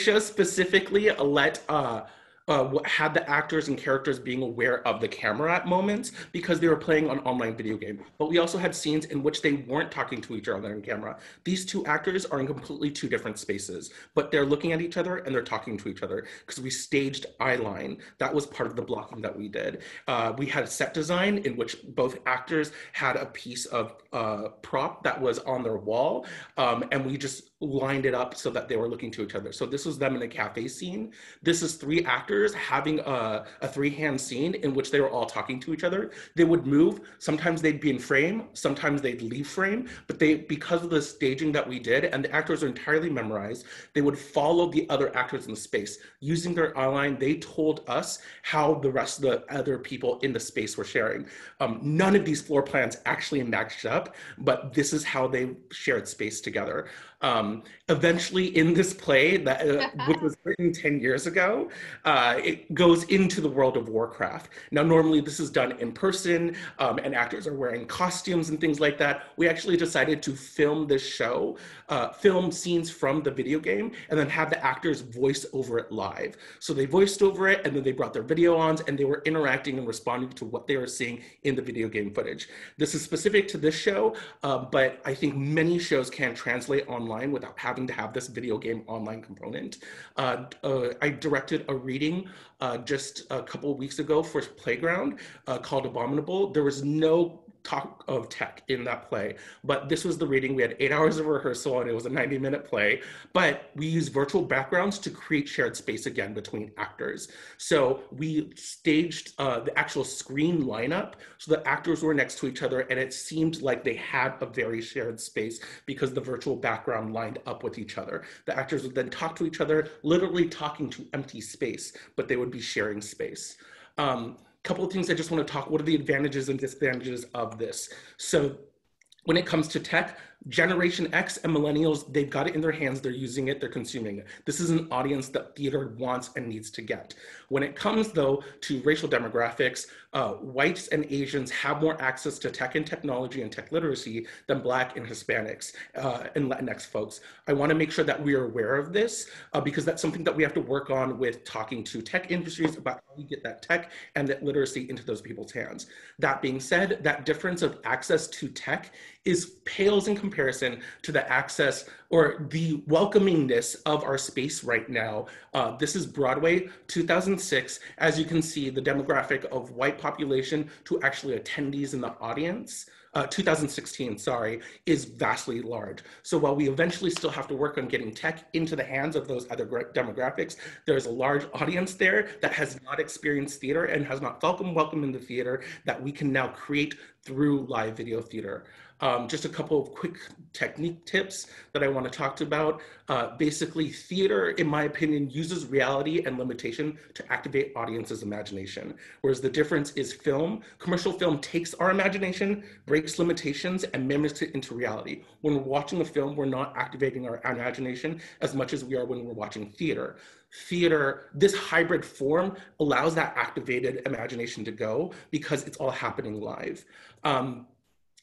show specifically had the actors and characters being aware of the camera at moments because they were playing an online video game. But we also had scenes in which they weren't talking to each other on camera. These 2 actors are in completely 2 different spaces, but they're looking at each other and they're talking to each other because we staged eye line. That was part of the blocking that we did. We had a set design in which both actors had a piece of prop that was on their wall, and we just lined it up so that they were looking to each other. So this was them in a cafe scene. This is 3 actors having a 3-hand scene in which they were all talking to each other. They would move, sometimes they'd be in frame, sometimes they'd leave frame, but because of the staging that we did, and the actors are entirely memorized, they would follow the other actors in the space. Using their eyeline, they told us how the rest of the other people in the space were sharing. None of these floor plans actually matched up, but this is how they shared space together. Eventually in this play, that, which was written 10 years ago, it goes into the world of Warcraft. Now, normally this is done in person, and actors are wearing costumes and things like that. We actually decided to film this show, film scenes from the video game, and then have the actors voice over it live. So they voiced over it, and then they brought their video on, and they were interacting and responding to what they were seeing in the video game footage. This is specific to this show, but I think many shows can translate online without having to have this video game online component. I directed a reading just a couple of weeks ago for Playground called Abominable. There was no talk of tech in that play, but this was the reading. We had 8 hours of rehearsal, and it was a 90-minute play, but we used virtual backgrounds to create shared space again between actors. So we staged the actual screen lineup so the actors were next to each other, and it seemed like they had a very shared space because the virtual background lined up with each other. The actors would then talk to each other, literally talking to empty space, but they would be sharing space. couple of things I just want to talk. What are the advantages and disadvantages of this? So when it comes to tech, Generation X and millennials, they've got it in their hands, they're using it, they're consuming it. This is an audience that theater wants and needs to get. When it comes though to racial demographics, whites and Asians have more access to tech and technology and tech literacy than Black and Hispanics and Latinx folks. I wanna make sure that we are aware of this because that's something that we have to work on with talking to tech industries about how we get that tech and that literacy into those people's hands. That being said, that difference of access to tech pales in comparison to the access or the welcomingness of our space right now. This is Broadway 2006. As you can see, the demographic of white population to actually attendees in the audience, 2016, sorry, is vastly large. So while we eventually still have to work on getting tech into the hands of those other demographics, there's a large audience there that has not experienced theater and has not felt welcome in the theater that we can now create through live video theater. Just a couple of quick technique tips that I want to talk about. Basically, theater, in my opinion, uses reality and limitation to activate audiences' imagination. Whereas the difference is film. Commercial film takes our imagination, breaks limitations, and mimics it into reality. When we're watching a film, we're not activating our imagination as much as we are when we're watching theater. Theater, this hybrid form, allows that activated imagination to go because it's all happening live.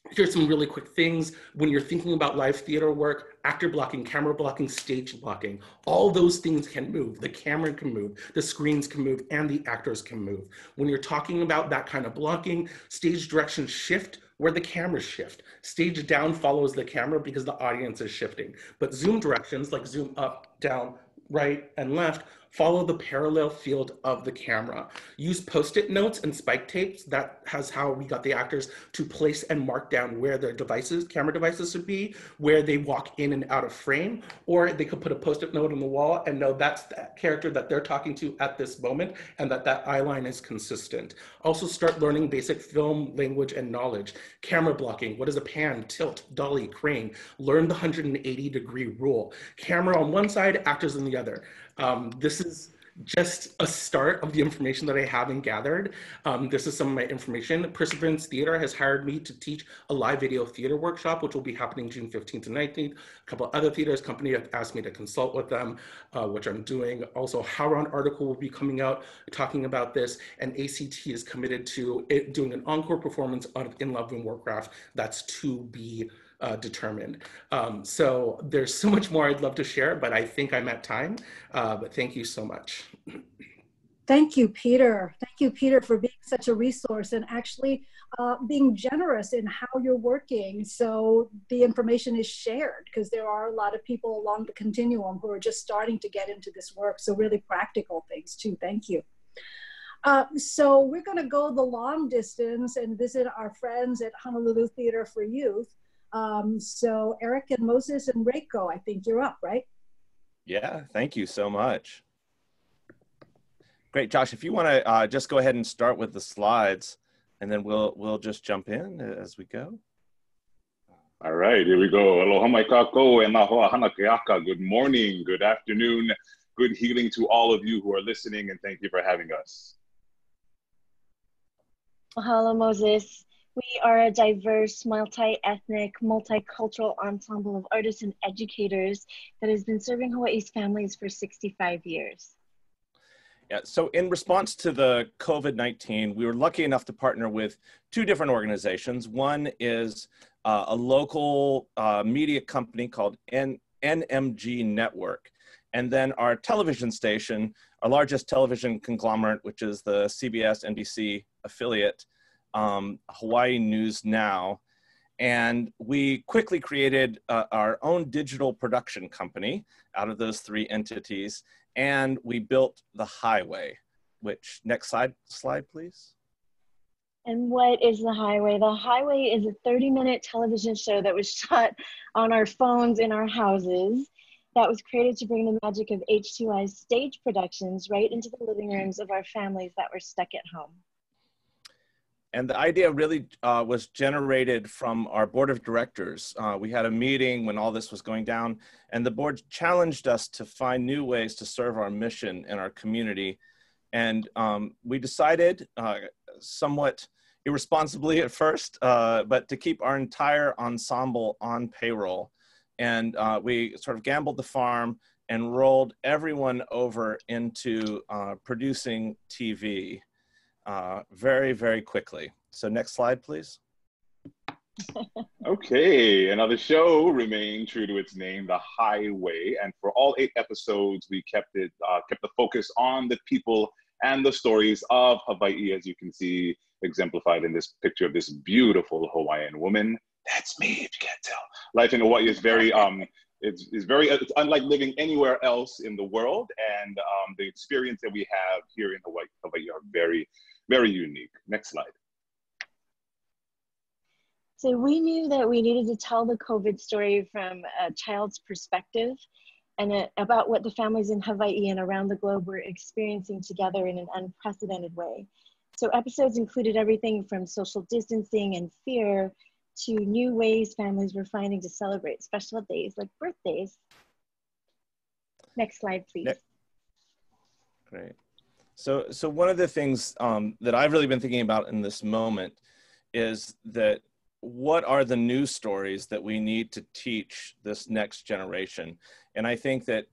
Here's some really quick things. When you're thinking about live theater work, actor blocking, camera blocking, stage blocking, all those things can move. The camera can move, the screens can move, and the actors can move. When you're talking about that kind of blocking, stage direction shift, where the cameras shift. Stage down follows the camera because the audience is shifting. But zoom directions, like zoom up, down, right, and left, follow the parallel field of the camera. Use post-it notes and spike tapes. That has how we got the actors to place and mark down where their devices, camera devices, should be, where they walk in and out of frame, or they could put a post-it note on the wall and know that's that character that they're talking to at this moment, and that eye line is consistent. Also start learning basic film language and knowledge. Camera blocking, what is a pan, tilt, dolly, crane? Learn the 180-degree rule. Camera on one side, actors on the other. This is just a start of the information that I have and gathered. This is some of my information. Perseverance Theater has hired me to teach a live video theater workshop, which will be happening June 15th and 19th. A couple other theaters company have asked me to consult with them, which I'm doing. Also, HowlRound article will be coming out talking about this, and ACT is committed to it doing an encore performance of In Love and Warcraft. That's to be determined. So there's so much more I'd love to share, but I think I'm at time, but thank you so much. Thank you, Peter. Thank you, Peter, for being such a resource and actually being generous in how you're working so the information is shared, because there are a lot of people along the continuum who are just starting to get into this work. So really practical things too. Thank you. So we're going to go the long distance and visit our friends at Honolulu Theater for Youth. So Eric and Moses and Reiko, I think you're up, right? Yeah, thank you so much. Great, Josh, if you want to just go ahead and start with the slides, and then we'll just jump in as we go. All right, here we go. Aloha mai kākou and ahoa hana keaka. Good morning, good afternoon, good healing to all of you who are listening, and thank you for having us. Mahalo, Moses. We are a diverse, multi-ethnic, multicultural ensemble of artists and educators that has been serving Hawaii's families for 65 years. Yeah, so in response to the COVID-19, we were lucky enough to partner with two different organizations. One is a local media company called NMG Network, and then our television station, our largest television conglomerate, which is the CBS NBC affiliate, Hawaii News Now, and we quickly created our own digital production company out of those three entities, and we built The Highway, which, next slide please. And what is The Highway? The Highway is a 30-minute television show that was shot on our phones in our houses that was created to bring the magic of H2I's stage productions right into the living rooms of our families that were stuck at home. And the idea really was generated from our board of directors. We had a meeting when all this was going down, and the board challenged us to find new ways to serve our mission and our community. And we decided somewhat irresponsibly at first, but to keep our entire ensemble on payroll. And we sort of gambled the farm and rolled everyone over into producing TV very, very quickly. So next slide, please. Okay, another show remained true to its name, The Highway. And for all 8 episodes, we kept the focus on the people and the stories of Hawaii, as you can see, exemplified in this picture of this beautiful Hawaiian woman. That's me, if you can't tell. Life in Hawaii is very, it's unlike living anywhere else in the world. And the experience that we have here in Hawaii are very, very unique. Next slide. So we knew that we needed to tell the COVID story from a child's perspective and about what the families in Hawaii and around the globe were experiencing together in an unprecedented way. So episodes included everything from social distancing and fear to new ways families were finding to celebrate special days like birthdays. Next slide, please. Great. So one of the things that I've really been thinking about in this moment is that what are the news stories that we need to teach this next generation? And I think that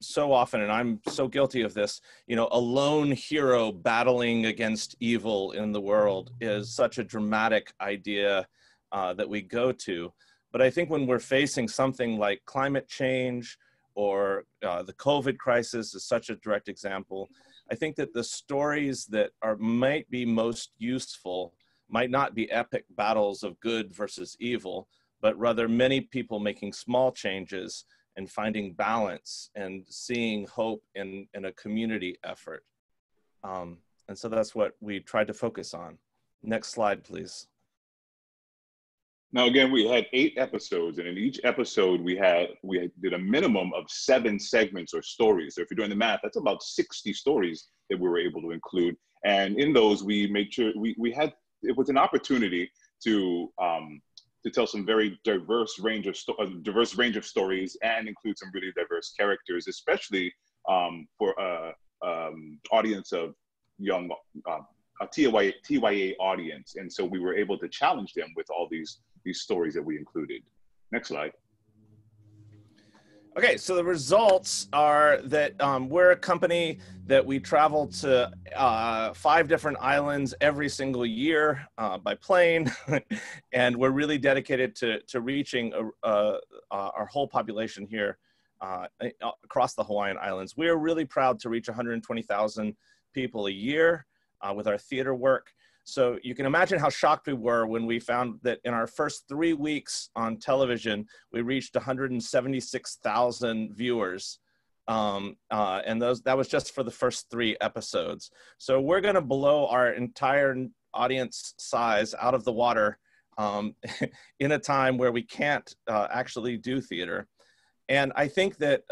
so often, and I'm so guilty of this, you know, a lone hero battling against evil in the world is such a dramatic idea that we go to. But I think when we're facing something like climate change or the COVID crisis is such a direct example, I think that the stories that might be most useful might not be epic battles of good versus evil, but rather many people making small changes and finding balance and seeing hope in a community effort. And so that's what we tried to focus on. Next slide, please. Now again, we had 8 episodes, and in each episode we did a minimum of 7 segments or stories. So if you're doing the math, that's about 60 stories that we were able to include. And in those, we made sure it was an opportunity to tell some very diverse range of stories and include some really diverse characters, especially for an audience of young, a TYA audience. And so we were able to challenge them with all these stories that we included. Next slide. Okay, so the results are that we're a company that we travel to 5 different islands every single year by plane, and we're really dedicated to reaching our whole population here across the Hawaiian Islands. We are really proud to reach 120,000 people a year with our theater work. So you can imagine how shocked we were when we found that in our first 3 weeks on television, we reached 176,000 viewers. And that was just for the first 3 episodes. So we're gonna blow our entire audience size out of the water in a time where we can't actually do theater. And I think that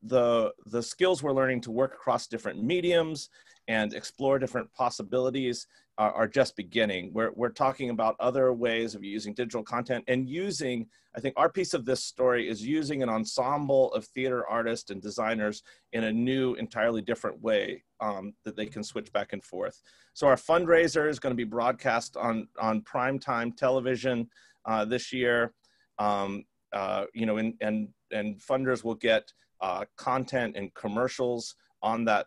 the skills we're learning to work across different mediums and explore different possibilities are just beginning. We're talking about other ways of using digital content and using, I think our piece of this story is using an ensemble of theater artists and designers in a new, entirely different way that they can switch back and forth. So our fundraiser is gonna be broadcast on primetime television this year. You know, and funders will get content and commercials on that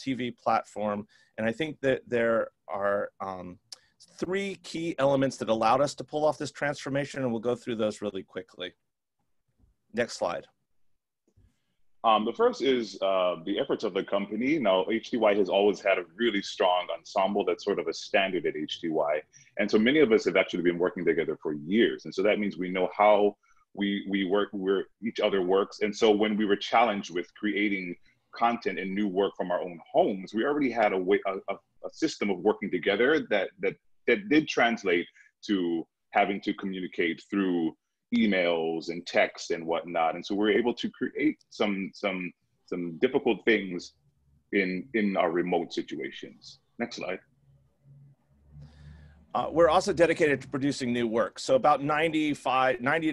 TV platform. And I think that there are 3 key elements that allowed us to pull off this transformation, and we'll go through those really quickly. Next slide. The first is the efforts of the company. Now, HTY has always had a really strong ensemble. That's sort of a standard at HTY. And so many of us have actually been working together for years. And so that means we know how we work, where each other works. And so when we were challenged with creating content and new work from our own homes, we already had a system of working together that did translate to having to communicate through emails and texts and whatnot. And so we were able to create some difficult things in our remote situations. Next slide. We're also dedicated to producing new work. So about 90 to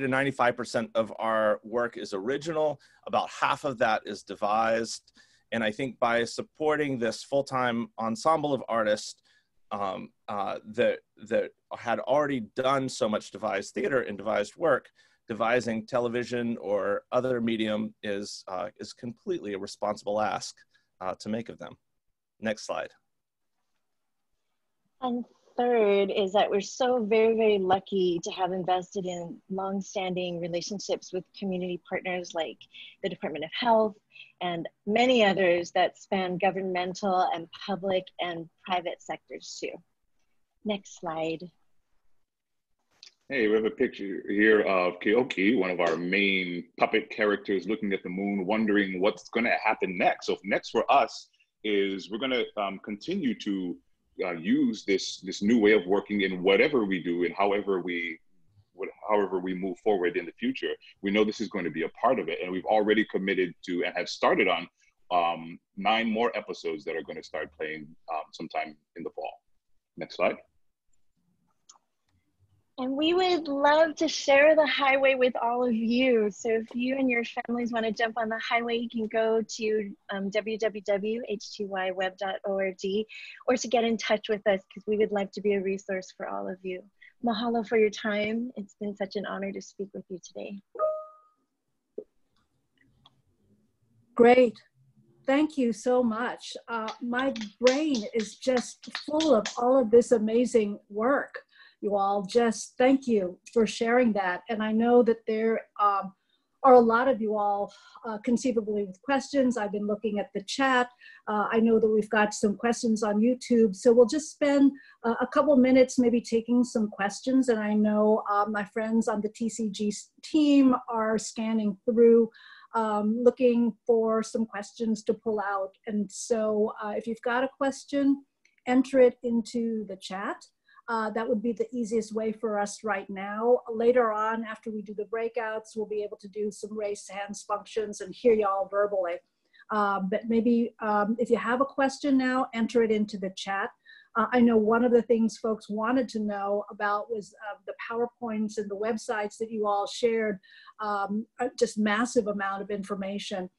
95% of our work is original. About half of that is devised. And I think by supporting this full-time ensemble of artists, that had already done so much devised theater and devised work, devising television or other medium is completely a responsible ask to make of them. Next slide. And third is that we're so very, very lucky to have invested in long-standing relationships with community partners like the Department of Health and many others that span governmental and public and private sectors too. Next slide. Hey, we have a picture here of Keoki, one of our main puppet characters, looking at the moon, wondering what's going to happen next. So next for us is we're going to continue to use this new way of working in whatever we do and however we move forward in the future. We know this is going to be a part of it, and we've already committed to and have started on 9 more episodes that are going to start playing sometime in the fall. Next slide. And we would love to share the highway with all of you. So if you and your families want to jump on the highway, you can go to www.htyweb.org or to get in touch with us, because we would love to be a resource for all of you. Mahalo for your time. It's been such an honor to speak with you today. Great. Thank you so much. My brain is just full of all of this amazing work. You all, just thank you for sharing that. And I know that there are a lot of you all conceivably with questions. I've been looking at the chat. I know that we've got some questions on YouTube. So we'll just spend a couple minutes maybe taking some questions. And I know my friends on the TCG team are scanning through, looking for some questions to pull out. And so if you've got a question, enter it into the chat. That would be the easiest way for us right now. Later on, after we do the breakouts, we'll be able to do some raised hands functions and hear y'all verbally. But maybe if you have a question now, enter it into the chat. I know one of the things folks wanted to know about was the PowerPoints and the websites that you all shared, just massive amount of information.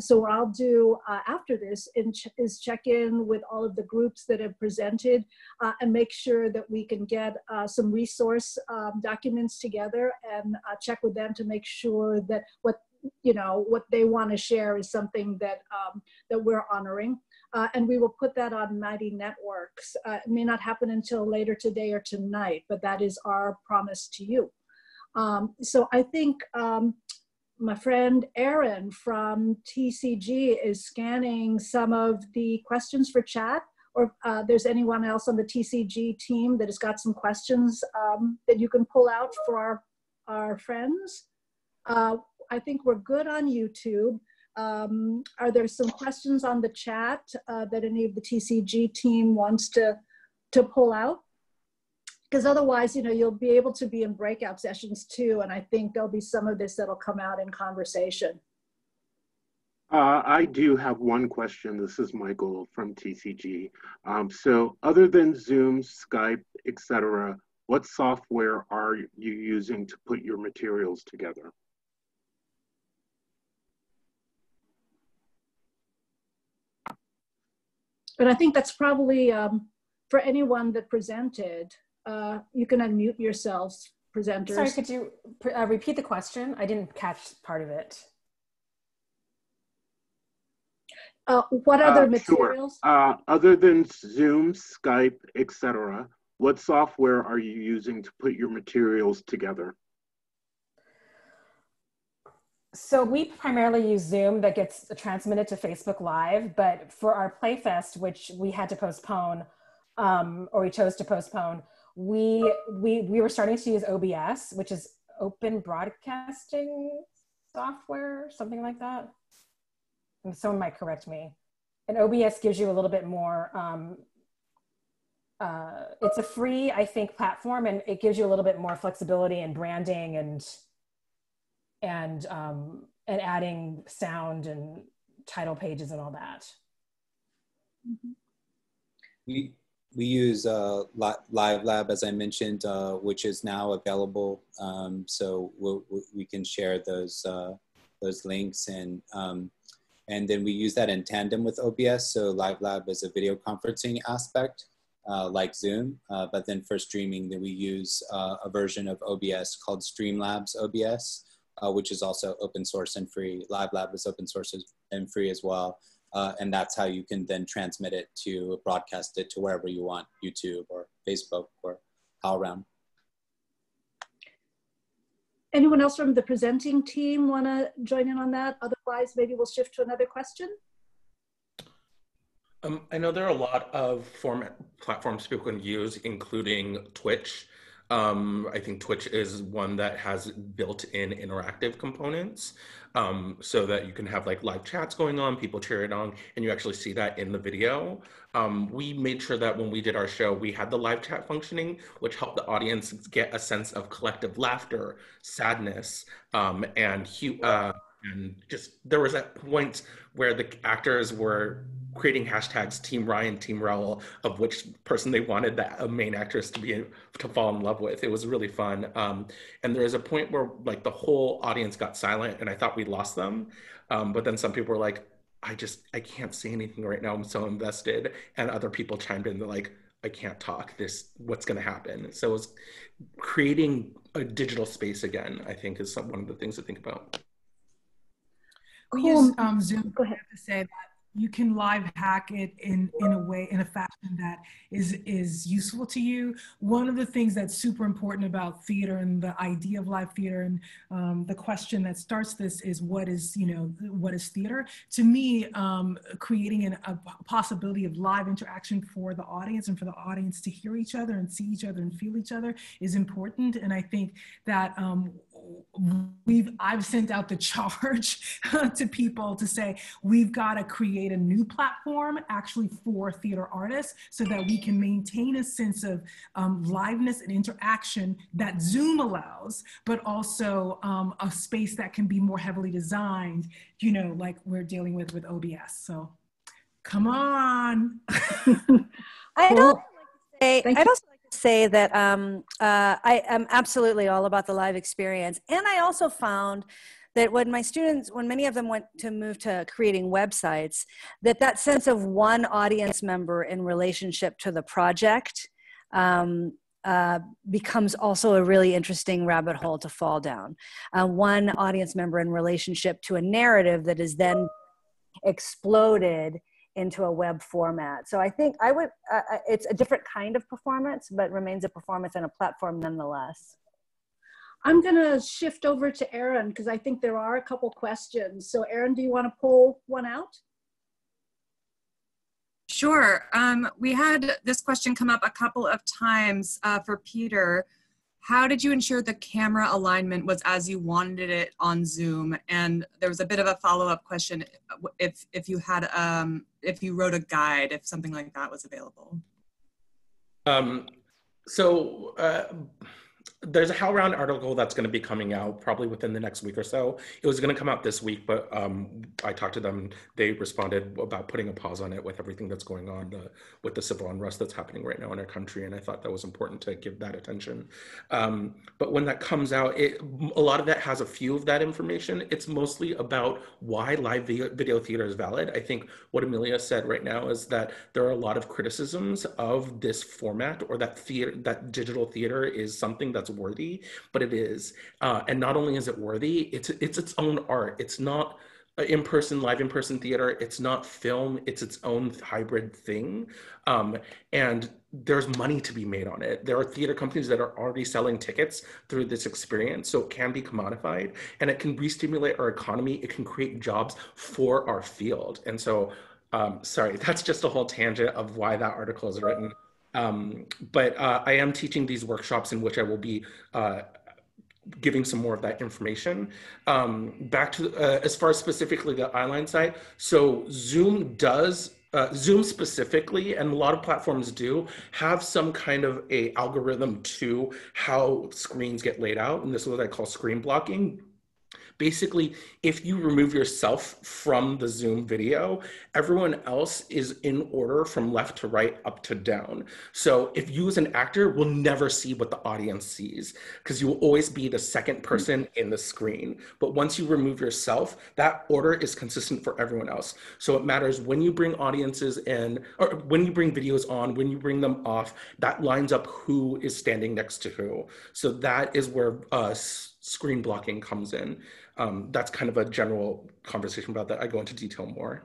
So what I'll do after this is check in with all of the groups that have presented and make sure that we can get some resource documents together and check with them to make sure that what they want to share is something that, that we're honoring. And we will put that on Mighty Networks. It may not happen until later today or tonight, but that is our promise to you. So I think, my friend Erin from TCG is scanning some of the questions for chat, or if there's anyone else on the TCG team that has got some questions that you can pull out for our friends. I think we're good on YouTube. Are there some questions on the chat that any of the TCG team wants to pull out? Because otherwise, you'll be able to be in breakout sessions too, and I think there'll be some of this that'll come out in conversation. I do have one question. This is Michael from TCG. So other than Zoom, Skype, etc., what software are you using to put your materials together? But I think that's probably for anyone that presented. You can unmute yourselves, presenters. Sorry, could you repeat the question? I didn't catch part of it. What other materials? Sure. Other than Zoom, Skype, etc., what software are you using to put your materials together? So we primarily use Zoom that gets transmitted to Facebook Live, but for our Playfest, which we had to postpone, or we chose to postpone, we were starting to use OBS, which is open broadcasting software, something like that. And someone might correct me. And OBS gives you a little bit more, it's a free, I think, platform, and it gives you a little bit more flexibility and branding and adding sound and title pages and all that. Mm-hmm. We use Live Lab, as I mentioned, which is now available. So we can share those links, and then we use that in tandem with OBS. So Live Lab is a video conferencing aspect, like Zoom, but then for streaming, then we use a version of OBS called Streamlabs OBS, which is also open source and free. Live Lab is open source and free as well. And that's how you can then transmit it to broadcast it to wherever you want, YouTube or Facebook or HowlRound. Anyone else from the presenting team want to join in on that? Otherwise, maybe we'll shift to another question. I know there are a lot of platforms people can use, including Twitch. I think Twitch is one that has built-in interactive components, so that you can have like live chats going on, people cheering on, and you actually see that in the video. We made sure that when we did our show, we had the live chat functioning, which helped the audience get a sense of collective laughter, sadness, and just there was that point where the actors were creating hashtags Team Ryan, Team Raul, of which person they wanted the main actress to fall in love with. It was really fun. And there was a point where like the whole audience got silent and I thought we lost them. But then some people were like, I can't say anything right now. I'm so invested. And other people chimed in. They're like, I can't talk. What's going to happen? So it was creating a digital space again, I think is one of the things to think about. We use Zoom. Go ahead. To say that you can live hack it in a way, in a fashion that is useful to you. One of the things that's super important about theater and the idea of live theater and the question that starts this is what is theater? To me, creating a possibility of live interaction for the audience and for the audience to hear each other and see each other and feel each other is important. And I think that I've sent out the charge to people to say, we've got to create a new platform actually for theater artists so that we can maintain a sense of liveness and interaction that Zoom allows, but also a space that can be more heavily designed, you know, like we're dealing with OBS. So come on. I'd also like to say that I am absolutely all about the live experience. And I also found that when my students, when many of them went to move to creating websites, that sense of one audience member in relationship to the project becomes also a really interesting rabbit hole to fall down. One audience member in relationship to a narrative that is then exploded into a web format. So I think I would, it's a different kind of performance, but remains a performance on a platform nonetheless. I'm going to shift over to Erin because I think there are a couple questions. So Erin, do you want to pull one out? Sure. We had this question come up a couple of times for Peter. How did you ensure the camera alignment was as you wanted it on Zoom? And there was a bit of a follow-up question if you had, if you wrote a guide, if something like that was available. There's a HowlRound article that's going to be coming out probably within the next week or so. It was going to come out this week, but I talked to them. They responded about putting a pause on it with everything that's going on with the civil unrest that's happening right now in our country. And I thought that was important to give that attention. But when that comes out, a lot of that has a few of that information. It's mostly about why live video theater is valid. I think what Amelia said right now is that there are a lot of criticisms of this format or that digital theater is something that's worthy, but it is. And not only is it worthy, it's its own art. It's not live in-person theater. It's not film. It's its own hybrid thing. And there's money to be made on it. There are theater companies that are already selling tickets through this experience, so it can be commodified and it can re-stimulate our economy. It can create jobs for our field. And so, sorry, that's just a whole tangent of why that article is written. But I am teaching these workshops in which I will be giving some more of that information. Back to, as far as specifically the eyeline side, so Zoom does, Zoom specifically, and a lot of platforms do, have some kind of a algorithm to how screens get laid out. And this is what I call screen blocking. Basically, if you remove yourself from the Zoom video, everyone else is in order from left to right, up to down. So if you as an actor will never see what the audience sees, because you will always be the second person in the screen. But once you remove yourself, that order is consistent for everyone else. So it matters when you bring audiences in, or when you bring videos on, when you bring them off, that lines up who is standing next to who. So that is where screen blocking comes in. That's kind of a general conversation about that. I go into detail more.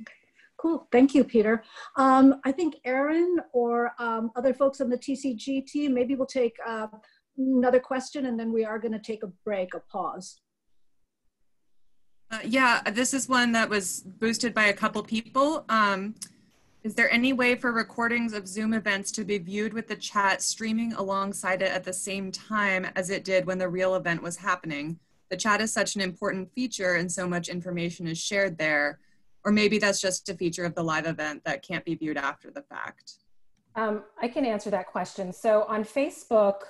Okay. Cool, thank you, Peter. I think Aaron or other folks on the TCG team, maybe we'll take another question and then we are gonna take a break, a pause. Yeah, this is one that was boosted by a couple people. Is there any way for recordings of Zoom events to be viewed with the chat streaming alongside it at the same time as it did when the real event was happening? The chat is such an important feature and so much information is shared there. Or maybe that's just a feature of the live event that can't be viewed after the fact. I can answer that question. So on Facebook,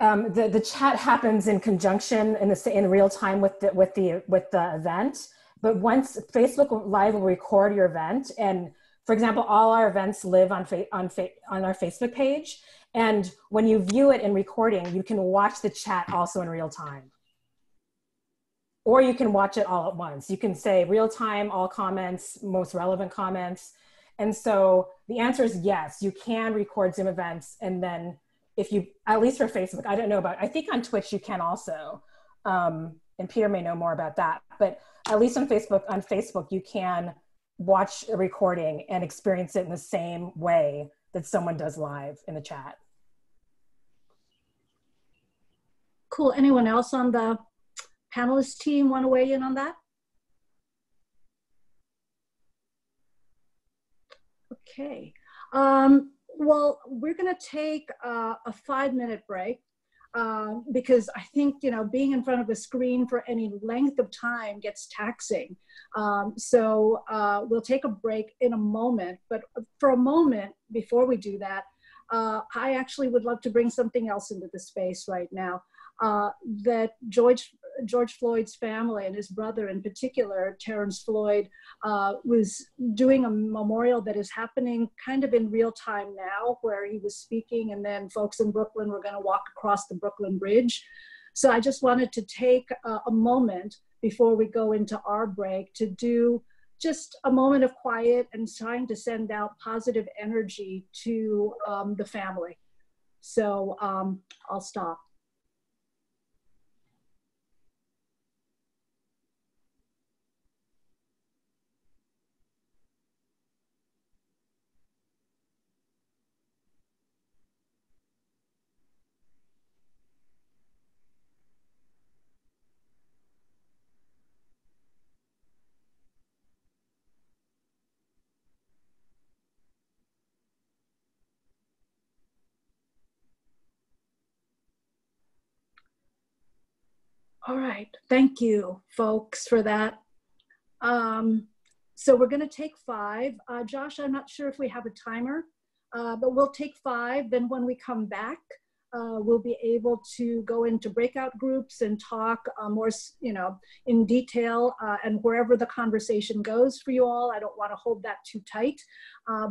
the chat happens in conjunction in real time with the event. But once Facebook Live will record your event, and for example, all our events live on our Facebook page. And when you view it in recording, you can watch the chat also in real time. Or you can watch it all at once. You can say real time, all comments, most relevant comments. And so the answer is yes, you can record Zoom events. And then if you, at least for Facebook, I don't know about, I think on Twitch you can also. And Peter may know more about that, but at least on Facebook, you can watch a recording and experience it in the same way that someone does live in the chat. Cool, anyone else on the panelist team want to weigh in on that? Okay, well, we're gonna take a 5-minute break. Because I think, you know, being in front of a screen for any length of time gets taxing. So we'll take a break in a moment. But for a moment, before we do that, I actually would love to bring something else into the space right now. That George Floyd's family and his brother in particular, Terrence Floyd, was doing a memorial that is happening kind of in real time now, where he was speaking and then folks in Brooklyn were gonna walk across the Brooklyn Bridge. So I just wanted to take a moment before we go into our break to do just a moment of quiet and trying to send out positive energy to the family. So I'll stop. All right, thank you, folks, for that. So we're gonna take 5. Josh, I'm not sure if we have a timer, but we'll take 5. Then when we come back, we'll be able to go into breakout groups and talk more, you know, in detail and wherever the conversation goes for you all. I don't wanna hold that too tight,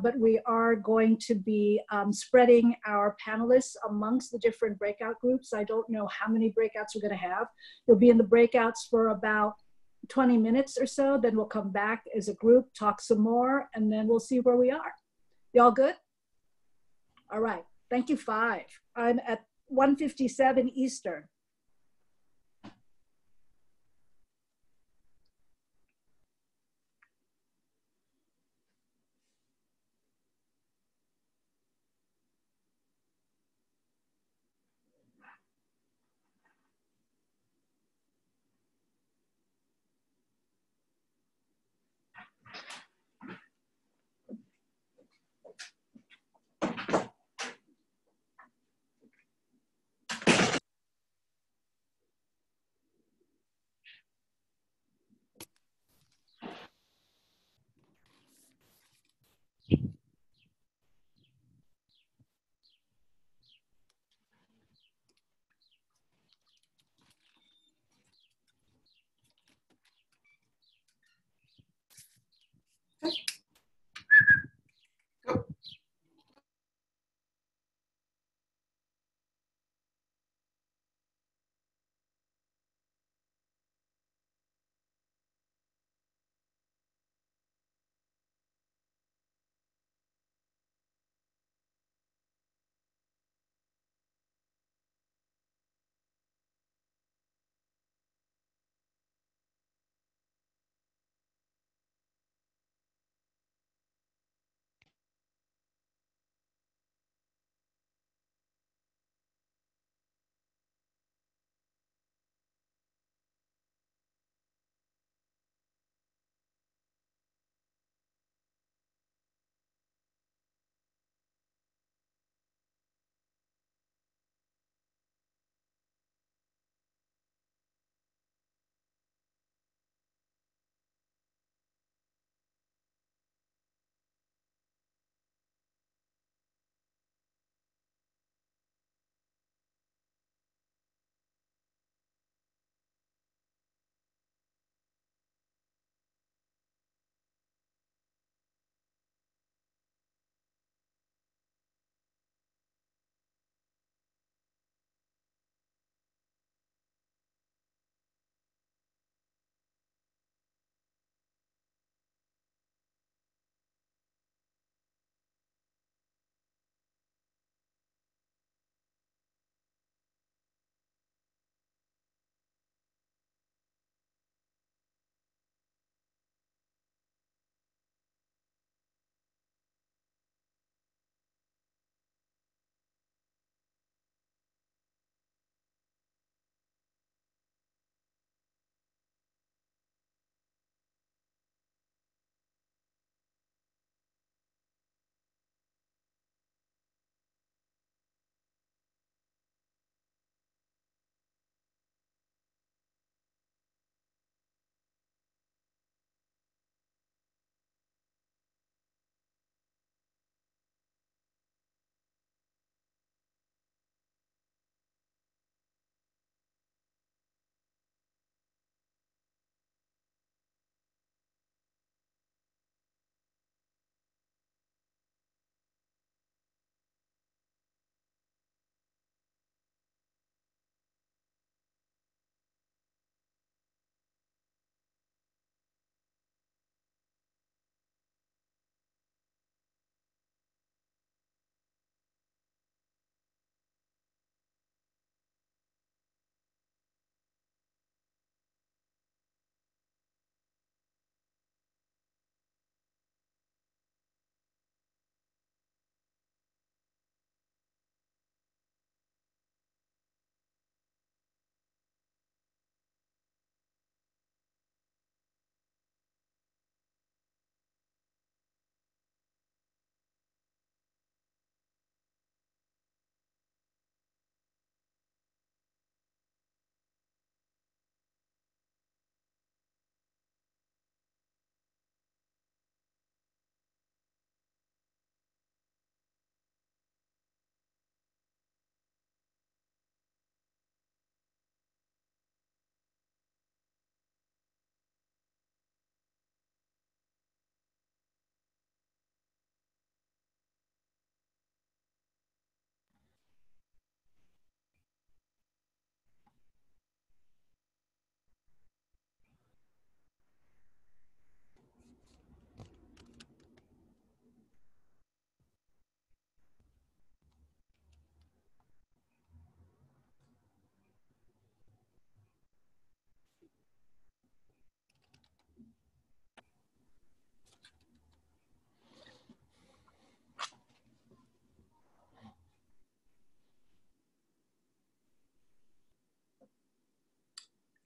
but we are going to be spreading our panelists amongst the different breakout groups. I don't know how many breakouts we're gonna have. You'll be in the breakouts for about 20 minutes or so, then we'll come back as a group, talk some more, and then we'll see where we are. Y'all good? All right. Thank you, 5. I'm at 1:57 Eastern.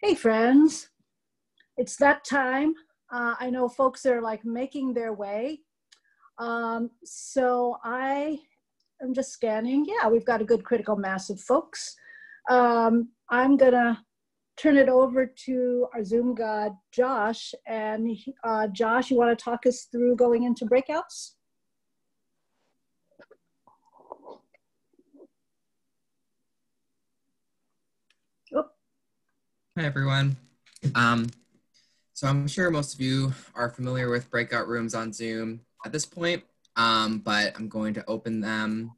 Hey friends, it's that time. I know folks are like making their way. So I am just scanning. Yeah, we've got a good critical mass of folks. I'm gonna turn it over to our Zoom god, Josh. And Josh, you wanna talk us through going into breakouts? Hi everyone. So I'm sure most of you are familiar with breakout rooms on Zoom at this point, but I'm going to open them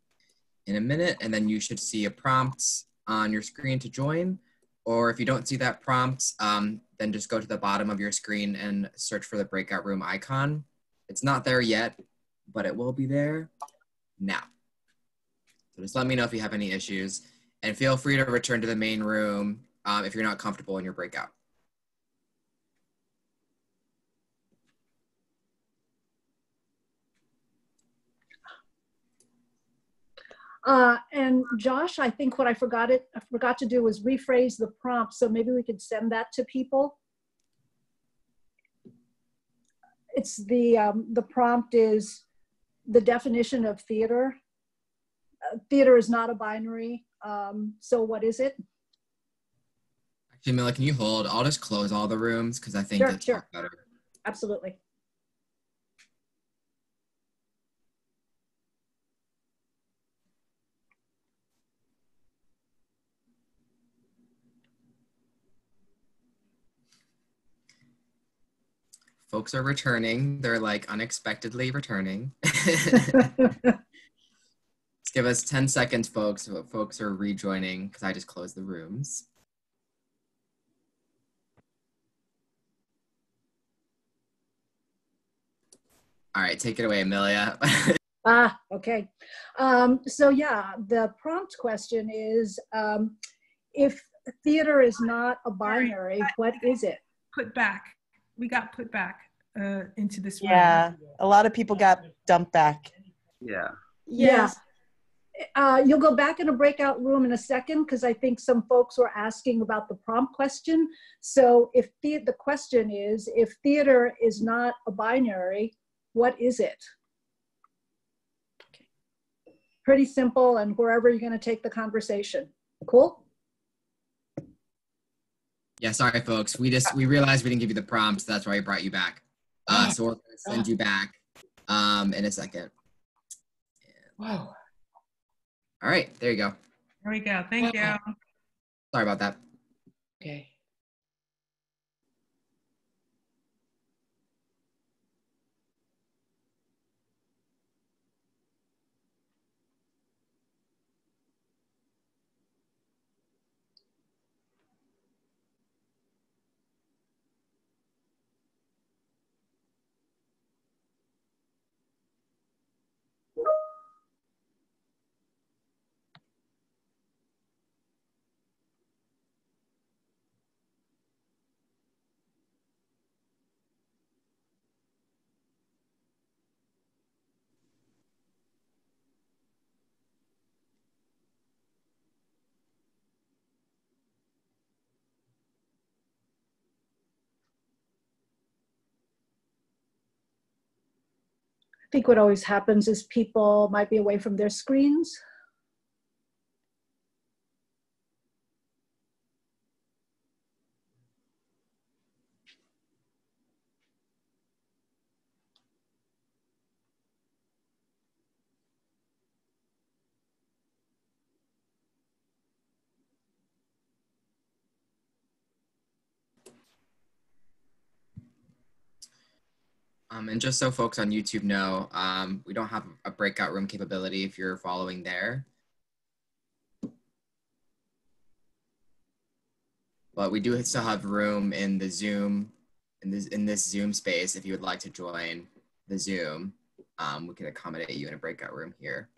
in a minute and then you should see a prompt on your screen to join. Or if you don't see that prompt, then just go to the bottom of your screen and search for the breakout room icon. It's not there yet, but it will be there now. So just let me know if you have any issues and feel free to return to the main room if you're not comfortable in your breakout. And Josh, I think what I forgot to do was rephrase the prompt, so maybe we could send that to people. It's the prompt is the definition of theater. Theater is not a binary, so what is it? Tamilla, can you hold? I'll just close all the rooms because I think that's better. Absolutely. Folks are returning. They're like unexpectedly returning. Let's give us 10 seconds, folks. So folks are rejoining because I just closed the rooms. All right, take it away, Amelia. Okay. So yeah, the prompt question is, if theater is not a binary, what is it? Put back. We got put back into this room. Yeah, a lot of people got dumped back. Yeah. Yes. Yeah. You'll go back in a breakout room in a second because I think some folks were asking about the prompt question. So if the question is, if theater is not a binary, what is it? Okay. Pretty simple and wherever you're gonna take the conversation. Cool? Yeah, sorry folks. We realized we didn't give you the prompts. That's why we brought you back. So we're gonna send you back in a second. Wow. All right, there you go. There we go, thank you. Sorry about that. Okay. I think what always happens is people might be away from their screens. And just so folks on YouTube know, we don't have a breakout room capability if you're following there. But we do still have room in the Zoom, in this Zoom space. If you would like to join the Zoom, we can accommodate you in a breakout room here.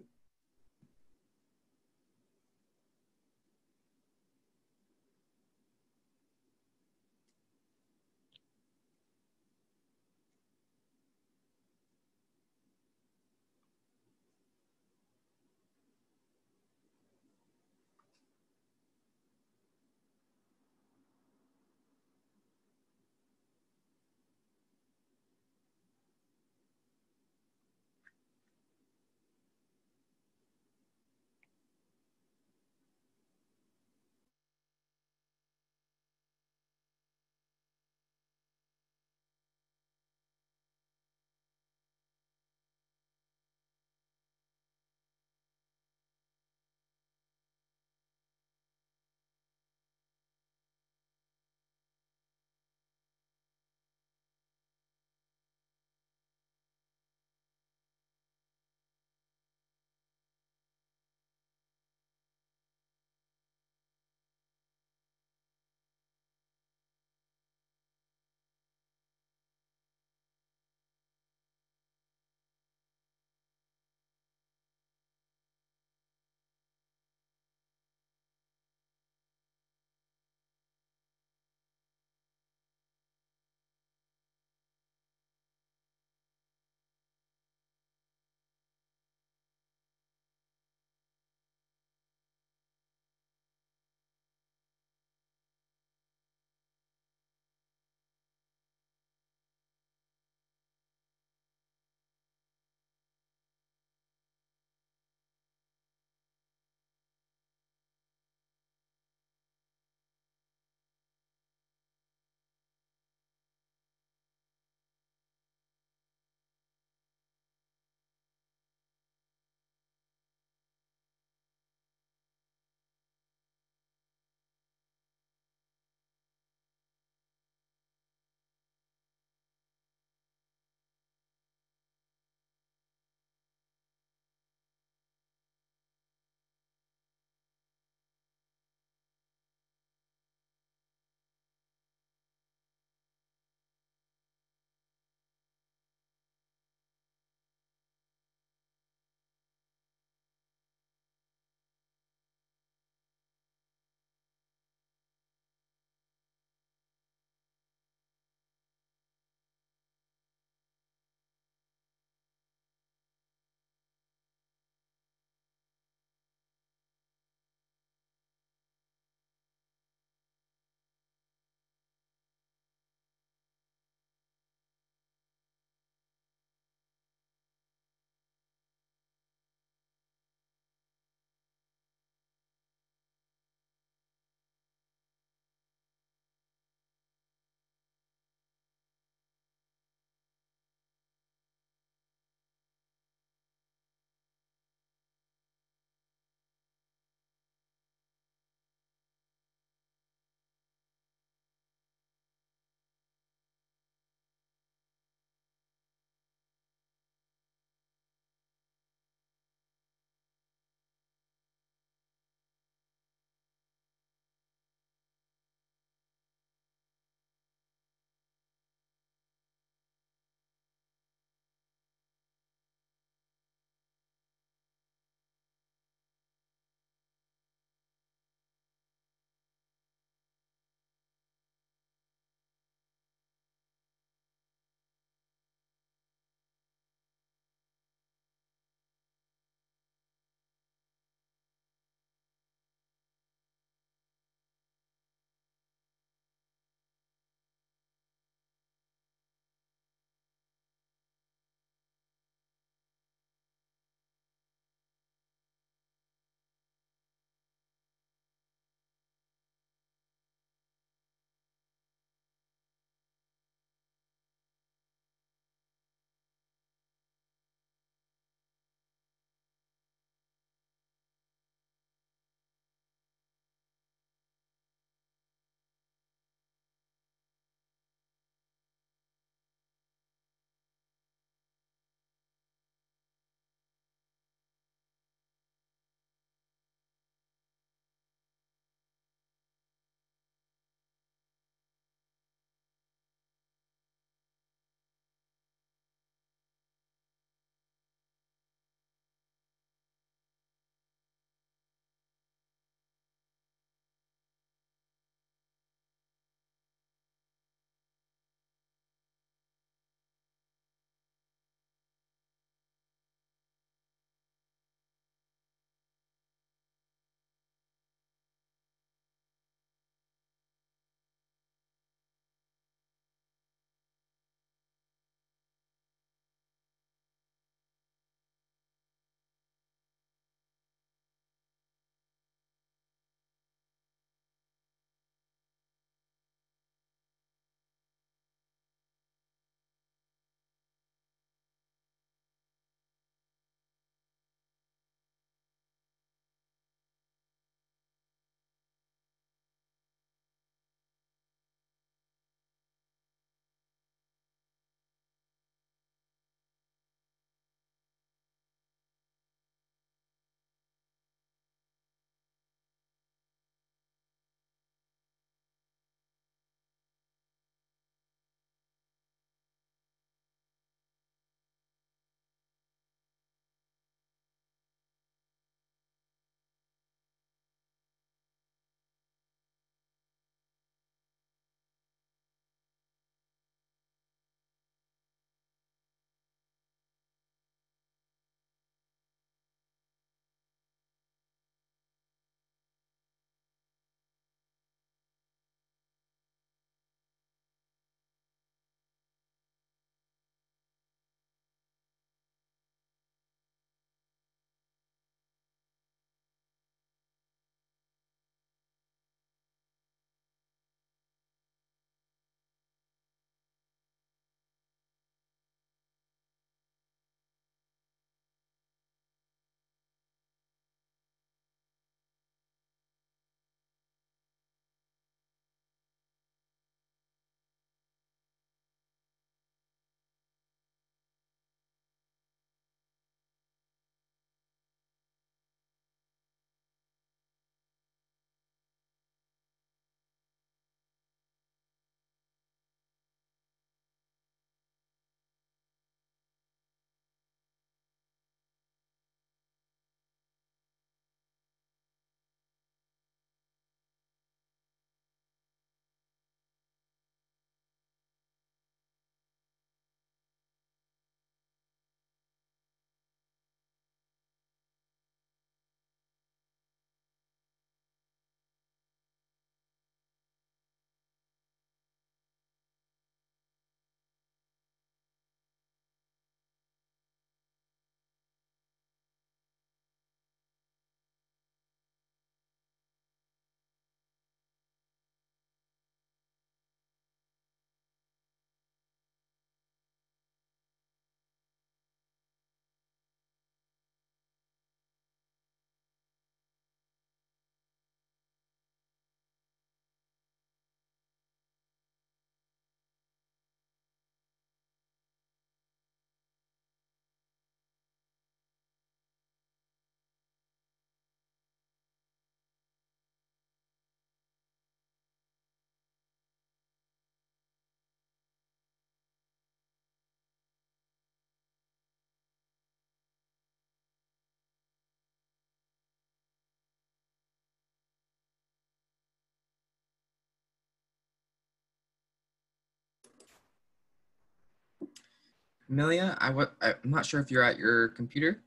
Amelia, I'm not sure if you're at your computer.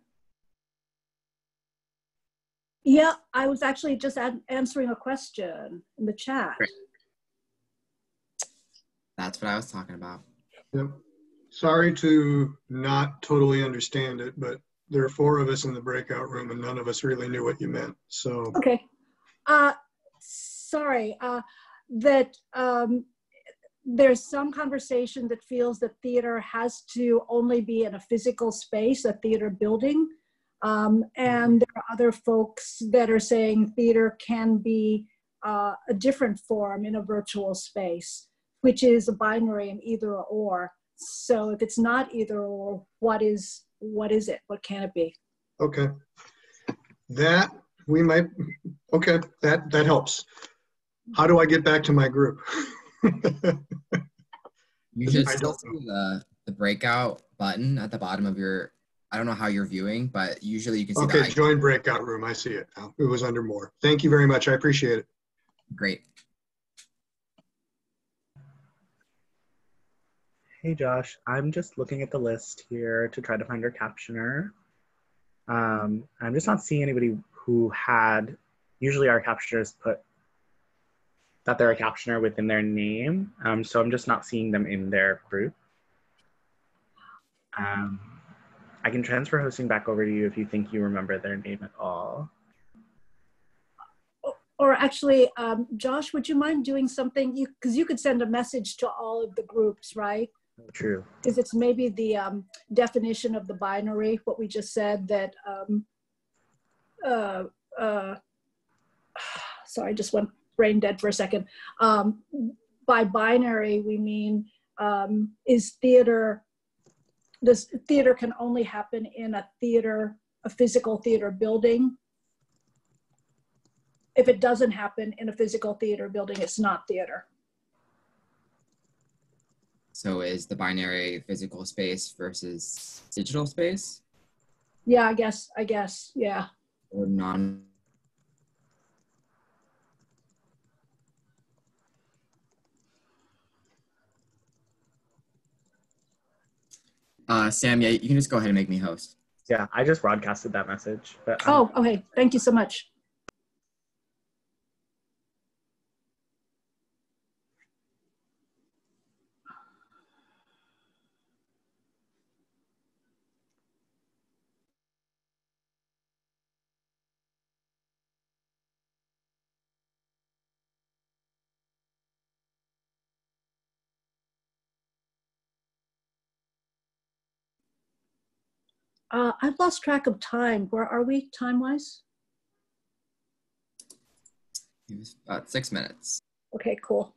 Yeah, I was actually just answering a question in the chat. Great. That's what I was talking about. Yep. Sorry to not totally understand it, but there are four of us in the breakout room and none of us really knew what you meant, so. Okay. Sorry, there's some conversation that feels that theater has to only be in a physical space, a theater building. And there are other folks that are saying theater can be a different form in a virtual space, which is a binary in either or. So if it's not either or, what is it? What can it be? Okay. That we might, okay, that helps. How do I get back to my group? You should still see the breakout button at the bottom of your, I don't know how you're viewing, but usually you can see that. Okay, join breakout room. I see it now. It was under more. Thank you very much. I appreciate it. Great. Hey, Josh. I'm just looking at the list here to try to find your captioner. I'm just not seeing anybody who had, usually our captioners put that they're a captioner within their name. So I'm just not seeing them in their group. I can transfer hosting back over to you if you think you remember their name at all. Or actually, Josh, would you mind doing something? Because you could send a message to all of the groups, right? True. Because it's maybe the definition of the binary, what we just said, that sorry, just went brain dead for a second. By binary, we mean does theater can only happen in a theater, a physical theater building. If it doesn't happen in a physical theater building, it's not theater. So is the binary physical space versus digital space? Yeah, I guess, yeah. Or non. Sam, yeah, you can just go ahead and make me host. Yeah, I just broadcasted that message. But, oh, okay, thank you so much. I've lost track of time. Where are we time-wise? It was about 6 minutes. Okay, cool.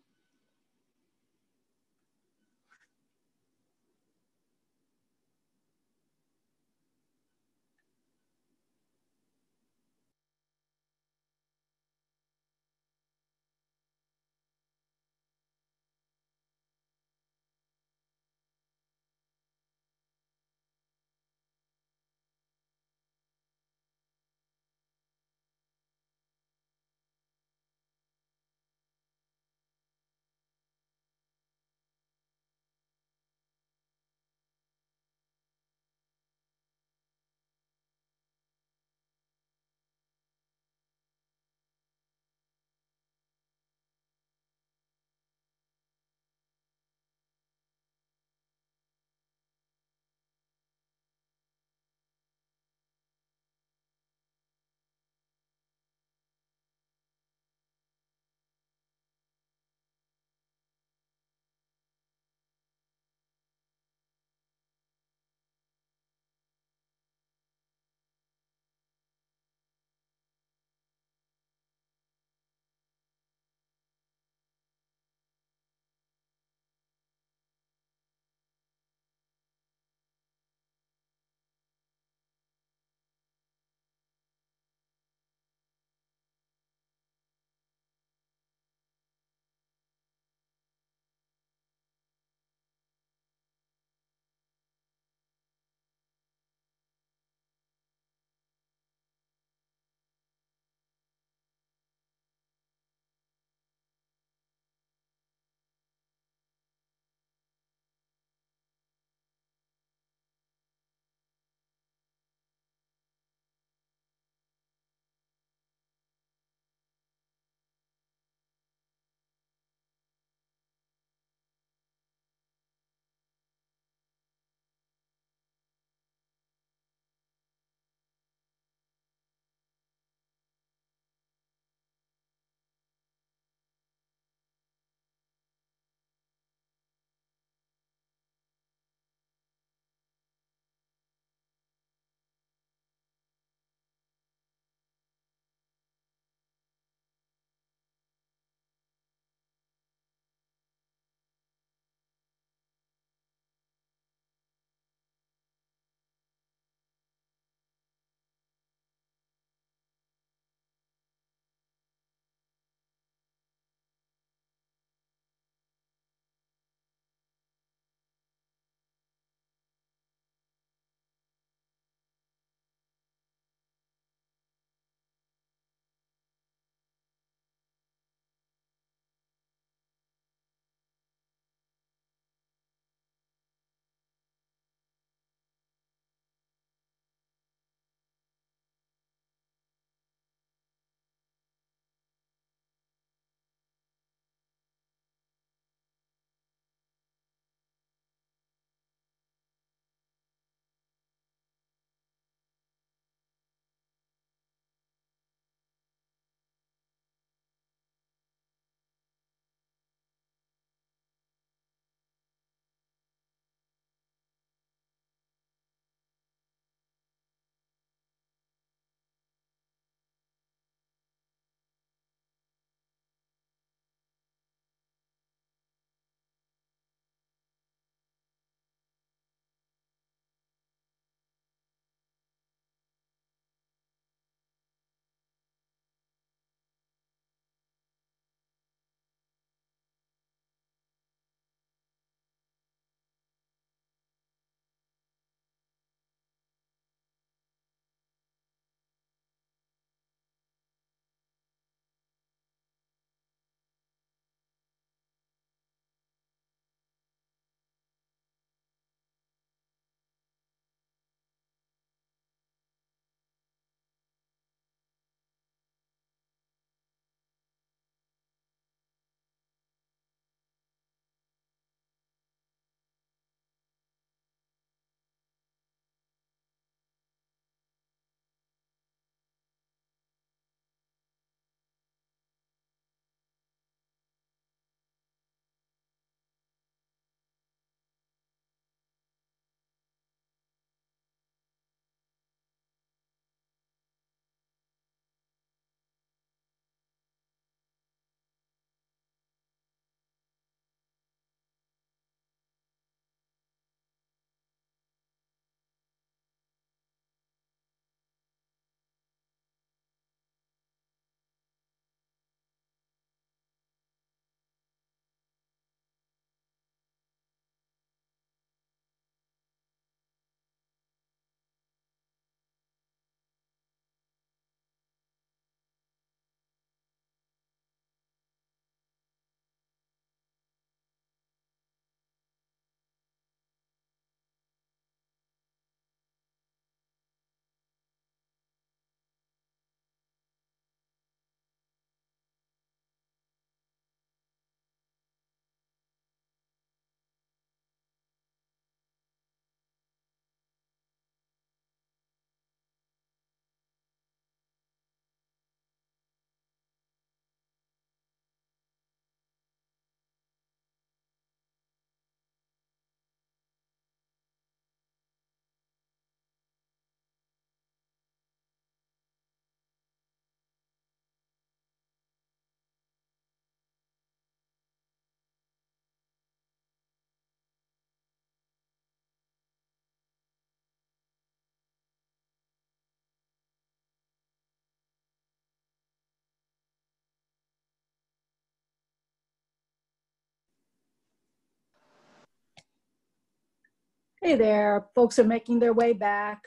Hey there, folks are making their way back.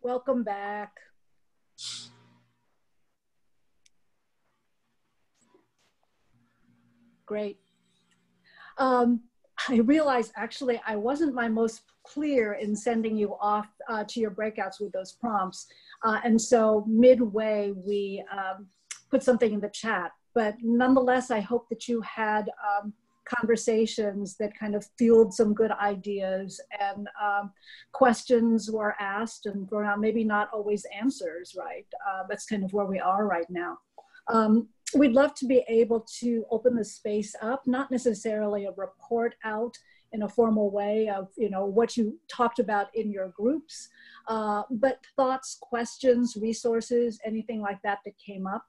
Welcome back. Great. I realized actually I wasn't my most clear in sending you off to your breakouts with those prompts. And so midway we put something in the chat, but nonetheless, I hope that you had conversations that kind of fueled some good ideas and questions were asked and thrown out, maybe not always answers, right? That's kind of where we are right now. We'd love to be able to open the space up, not necessarily a report out in a formal way of, you know, what you talked about in your groups, but thoughts, questions, resources, anything like that that came up.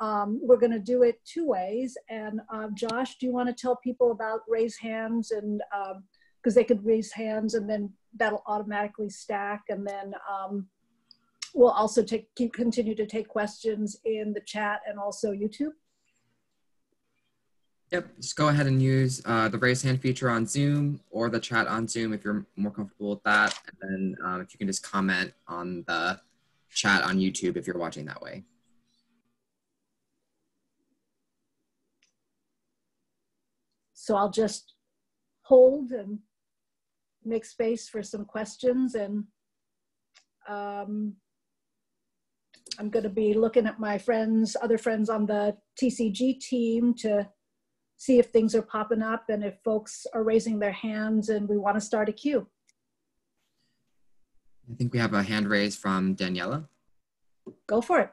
We're going to do it two ways. And Josh, do you want to tell people about raise hands? And because they could raise hands and then that'll automatically stack. And then we'll also continue to take questions in the chat and also YouTube. Yep, just go ahead and use the raise hand feature on Zoom or the chat on Zoom if you're more comfortable with that. And then if you can just comment on the chat on YouTube if you're watching that way. So I'll just hold and make space for some questions. And I'm going to be looking at my friends, other friends on the TCG team to see if things are popping up and if folks are raising their hands and we want to start a queue. I think we have a hand raised from Daniela. Go for it.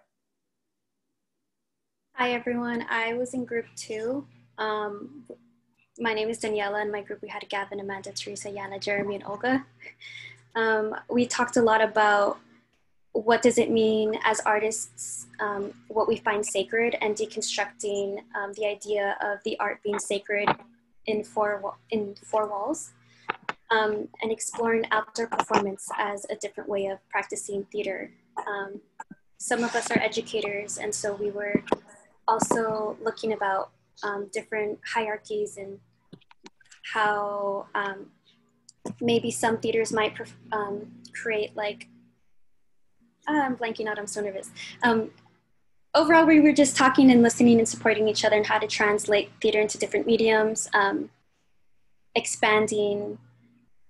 Hi, everyone. I was in group 2. My name is Daniela. In my group, we had Gavin, Amanda, Teresa, Yana, Jeremy, and Olga. We talked a lot about what does it mean as artists, what we find sacred, and deconstructing the idea of the art being sacred in four walls, and exploring outdoor performance as a different way of practicing theater. Some of us are educators, and so we were also looking about different hierarchies and how maybe some theaters might create like, I'm blanking out, I'm so nervous. Overall, we were just talking and listening and supporting each other and how to translate theater into different mediums, expanding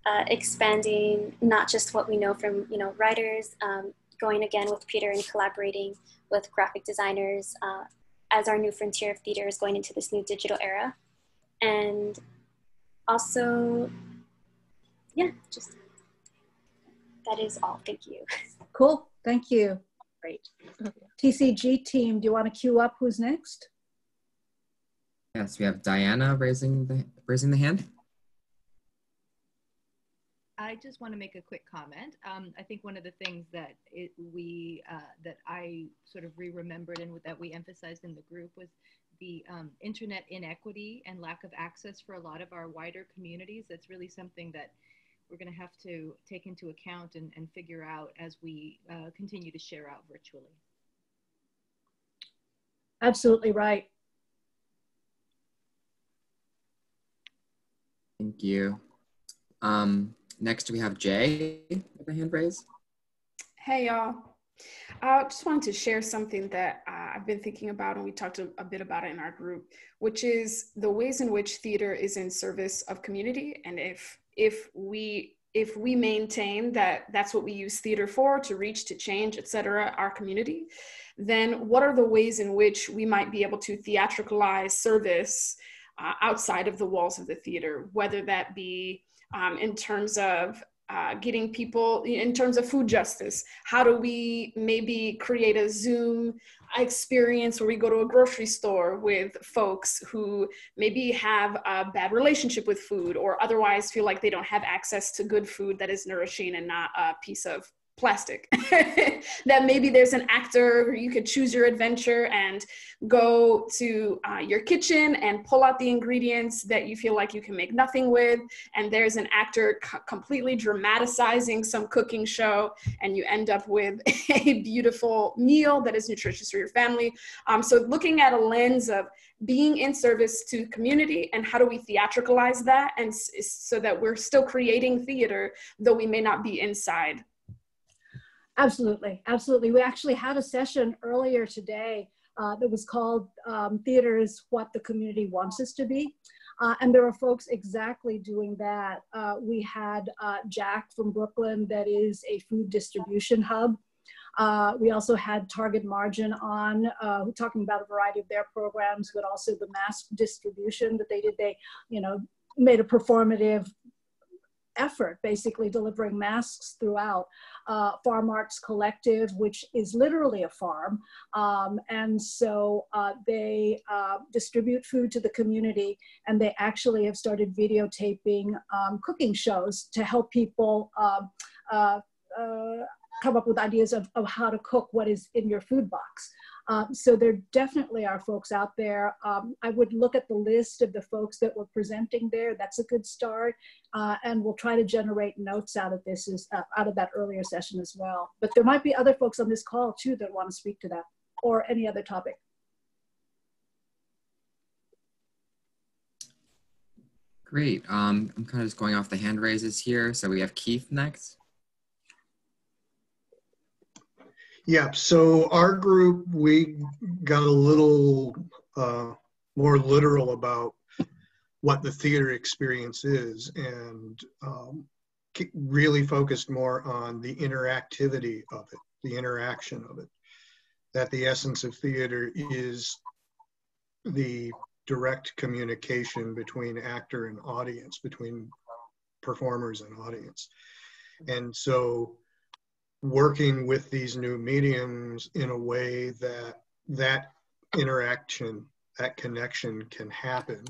not just what we know from, you know, writers, going again with Peter and collaborating with graphic designers as our new frontier of theater is going into this new digital era. And also, yeah, just that is all. Thank you. Cool. Thank you. Great. TCG team, do you want to queue up who's next? Yes, we have Diana raising the hand. I just want to make a quick comment. I think one of the things that I sort of re-remembered and that we emphasized in the group was the internet inequity and lack of access for a lot of our wider communities. That's really something that we're going to have to take into account and figure out as we continue to share out virtually. Absolutely right. Thank you. Next, we have Jay with a hand raise. Hey, y'all. I just wanted to share something that I've been thinking about, and we talked a bit about it in our group, which is the ways in which theater is in service of community. And if we maintain that that's what we use theater for, to reach, to change, et cetera, our community, then what are the ways in which we might be able to theatricalize service outside of the walls of the theater, whether that be in terms of getting people, in terms of food justice, how do we maybe create a Zoom experience where we go to a grocery store with folks who maybe have a bad relationship with food or otherwise feel like they don't have access to good food that is nourishing and not a piece of plastic. That maybe there's an actor who you could choose your adventure and go to your kitchen and pull out the ingredients that you feel like you can make nothing with, and there's an actor completely dramatizing some cooking show, and you end up with a beautiful meal that is nutritious for your family. So looking at a lens of being in service to community, and how do we theatricalize that, and so that we're still creating theater, though we may not be inside. Absolutely, absolutely. We actually had a session earlier today that was called Theater is What the Community Wants Us to Be. And there were folks exactly doing that. We had Jack from Brooklyn, that is a food distribution hub. We also had Target Margin on, talking about a variety of their programs, but also the mass distribution that they did. They, you know, made a performative effort, basically delivering masks throughout. Farm Arts Collective, which is literally a farm, and so they distribute food to the community, and they actually have started videotaping cooking shows to help people come up with ideas of how to cook what is in your food box. So there definitely are folks out there. I would look at the list of the folks that were presenting there. That's a good start. And we'll try to generate notes out of this, out of that earlier session as well. But there might be other folks on this call too that want to speak to that or any other topic. Great. I'm kind of just going off the hand raises here. So we have Keith next. Yeah, so our group, we got a little more literal about what the theater experience is, and really focused more on the interactivity of it, the interaction of it. That the essence of theater is the direct communication between actor and audience, between performers and audience. And so working with these new mediums in a way that that interaction, that connection can happen,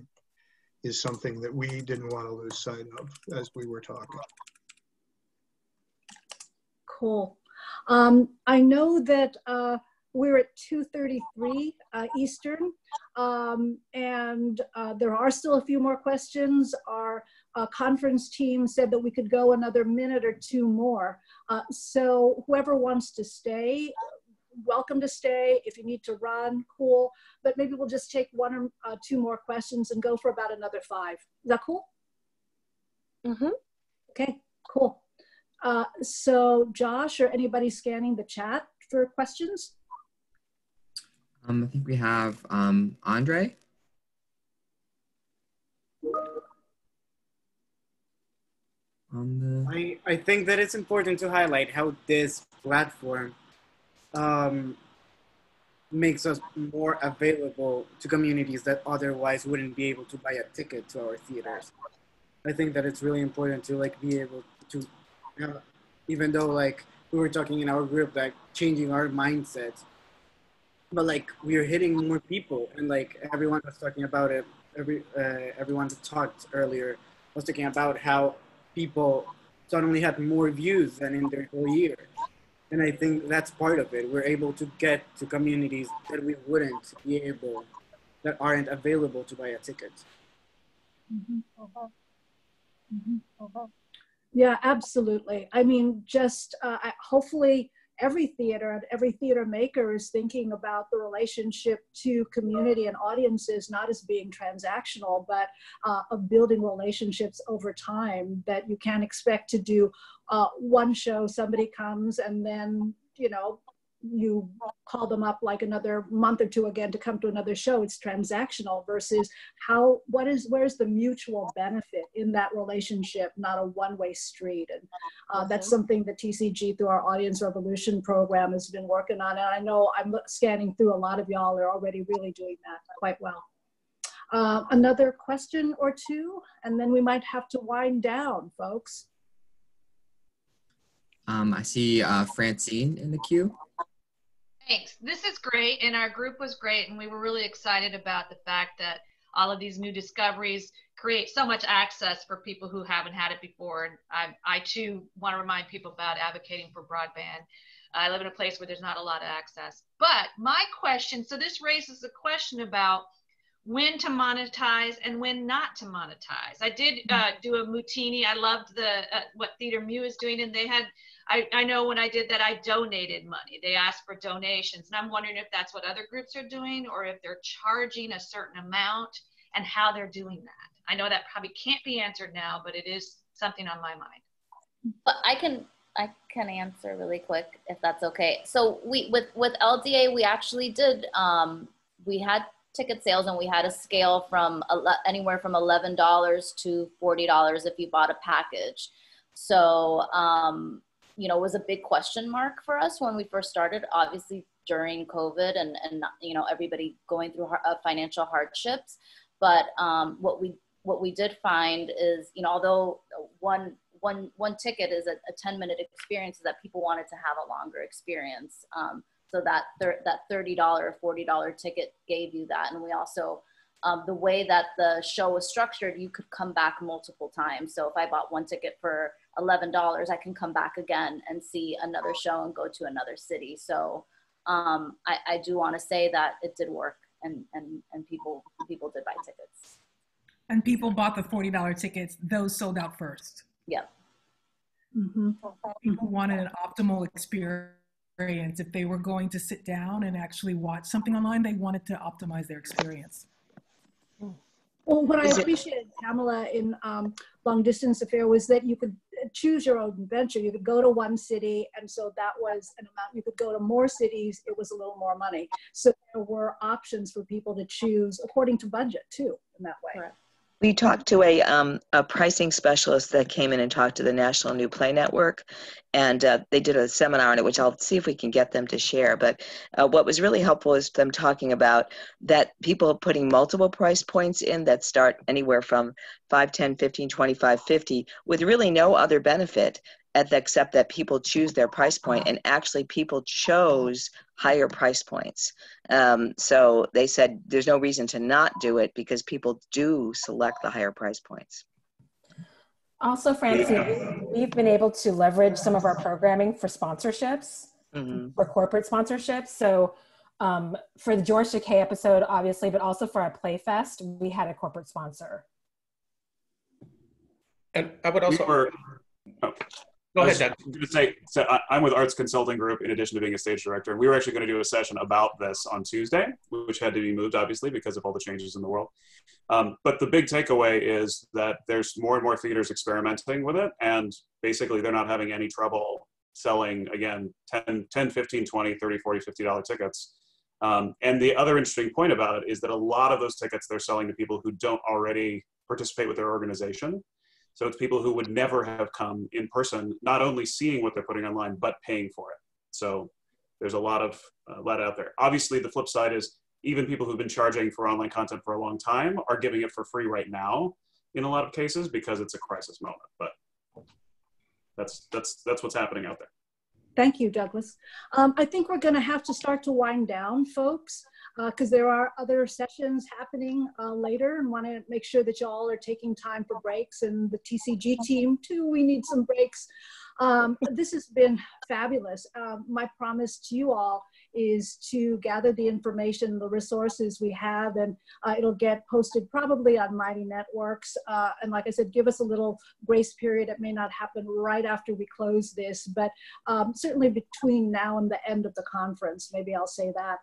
is something that we didn't want to lose sight of as we were talking. Cool. I know that we're at 2:33 Eastern, and there are still a few more questions. Our conference team said that we could go another minute or two more. So whoever wants to stay, welcome to stay. If you need to run, cool. But maybe we'll just take one or two more questions and go for about another 5. Is that cool? Mm-hmm. Okay, cool. So Josh, or anybody scanning the chat for questions? I think we have Andre. I think that it's important to highlight how this platform makes us more available to communities that otherwise wouldn't be able to buy a ticket to our theaters. I think that it's really important to like be able to, you know, even though like we were talking in our group, like changing our mindset, but like we are hitting more people, and like everyone was talking about it. Everyone that talked earlier was talking about how people suddenly had more views than in their whole year. And I think that's part of it. We're able to get to communities that we wouldn't be able, that aren't available to buy a ticket. Mm-hmm. Uh-huh. Mm-hmm. Uh-huh. Yeah, absolutely. I mean, just hopefully every theater and every theater maker is thinking about the relationship to community and audiences, not as being transactional, but of building relationships over time, that you can't expect to do one show, somebody comes, and then, you know, you call them up like another month or two again to come to another show. It's transactional versus how, what is, where's the mutual benefit in that relationship, not a one-way street. And that's something that TCG through our Audience Revolution program has been working on. And I know I'm scanning through, a lot of y'all are already really doing that quite well. Another question or two, and then we might have to wind down, folks. I see Francine in the queue. Thanks. This is great, and our group was great, and we were really excited about the fact that all of these new discoveries create so much access for people who haven't had it before. And I too want to remind people about advocating for broadband. I live in a place where there's not a lot of access. But my question, so this raises the question about when to monetize and when not to monetize. I did do a Mutiny. I loved the what Theater Mu is doing, and they had, I know when I did that, I donated money. They asked for donations, and I'm wondering if that's what other groups are doing, or if they're charging a certain amount and how they're doing that. I know that probably can't be answered now, but it is something on my mind. But I can answer really quick if that's okay. So we with LDA, we actually did, we had ticket sales, and we had a scale from anywhere from $11 to $40 if you bought a package. So, you know, it was a big question mark for us when we first started, obviously during COVID and you know, everybody going through financial hardships. But what we did find is, you know, although one ticket is a 10-minute experience, is that people wanted to have a longer experience. So that $30 or $40 ticket gave you that. And we also, the way that the show was structured, you could come back multiple times. So if I bought one ticket for $11, I can come back again and see another show and go to another city. So I do want to say that it did work, and people did buy tickets. And people bought the $40 tickets. Those sold out first. Yep. Mm-hmm. People wanted an optimal experience. If they were going to sit down and actually watch something online, they wanted to optimize their experience. Well, what I appreciated, Tamilla, in Long Distance Affair was that you could choose your own adventure. You could go to one city, and so that was an amount. You could go to more cities. It was a little more money. So there were options for people to choose according to budget, too, in that way. Correct. We talked to a pricing specialist that came in and talked to the National New Play Network, and they did a seminar on it, which I'll see if we can get them to share. But what was really helpful is them talking about that people putting multiple price points in that start anywhere from $5, $10, $15, $25, $50 with really no other benefit except that people choose their price point, and actually people chose higher price points. So they said there's no reason to not do it because people do select the higher price points. Also, Francie, we've been able to leverage some of our programming for sponsorships, for corporate sponsorships. So for the George Takei episode, obviously, but also for our Playfest, we had a corporate sponsor. And I would also... Go ahead, Dad. I was going to say, so I'm with Arts Consulting Group in addition to being a stage director. And we were actually going to do a session about this on Tuesday, which had to be moved, obviously, because of all the changes in the world. But the big takeaway is that there's more and more theaters experimenting with it. And basically, they're not having any trouble selling, again, $10, $15, $20, $30, $40, $50 tickets. And the other interesting point about it is that a lot of those tickets they're selling to people who don't already participate with their organization. So it's people who would never have come in person, not only seeing what they're putting online, but paying for it. So there's a lot out there. Obviously, the flip side is even people who've been charging for online content for a long time are giving it for free right now in a lot of cases because it's a crisis moment. But that's what's happening out there. Thank you, Douglas. I think we're going to have to start to wind down, folks, because there are other sessions happening later, and want to make sure that you all are taking time for breaks, and the TCG team too, we need some breaks. This has been fabulous. My promise to you all is to gather the information, the resources we have, and it'll get posted probably on Mighty Networks. And like I said, give us a little grace period. It may not happen right after we close this, but certainly between now and the end of the conference, maybe I'll say that.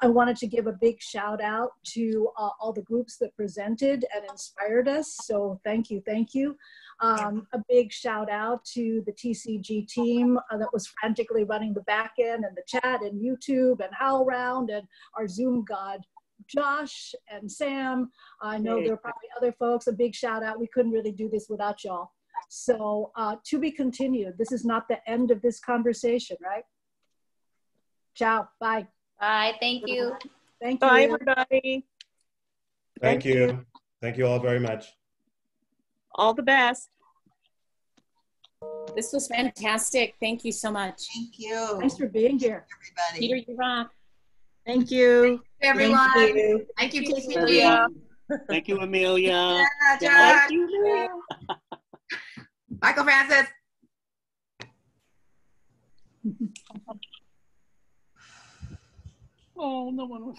I wanted to give a big shout out to all the groups that presented and inspired us. So thank you, thank you. A big shout out to the TCG team that was frantically running the back end and the chat and YouTube and HowlRound and our Zoom god, Josh and Sam. I know there are probably other folks. A big shout out. We couldn't really do this without y'all. So to be continued. This is not the end of this conversation, right? Ciao. Bye. Bye. Thank you. Thank you. Bye, everybody. Thank you. Thank you all very much. All the best. This was fantastic. Thank you so much. Thank you. Thanks for being here, everybody. Peter, you rock. Thank you. Thank you, everyone. Thank you, Casey. Thank you, Amelia. Yeah, thank you. Michael Francis. Oh, no one was.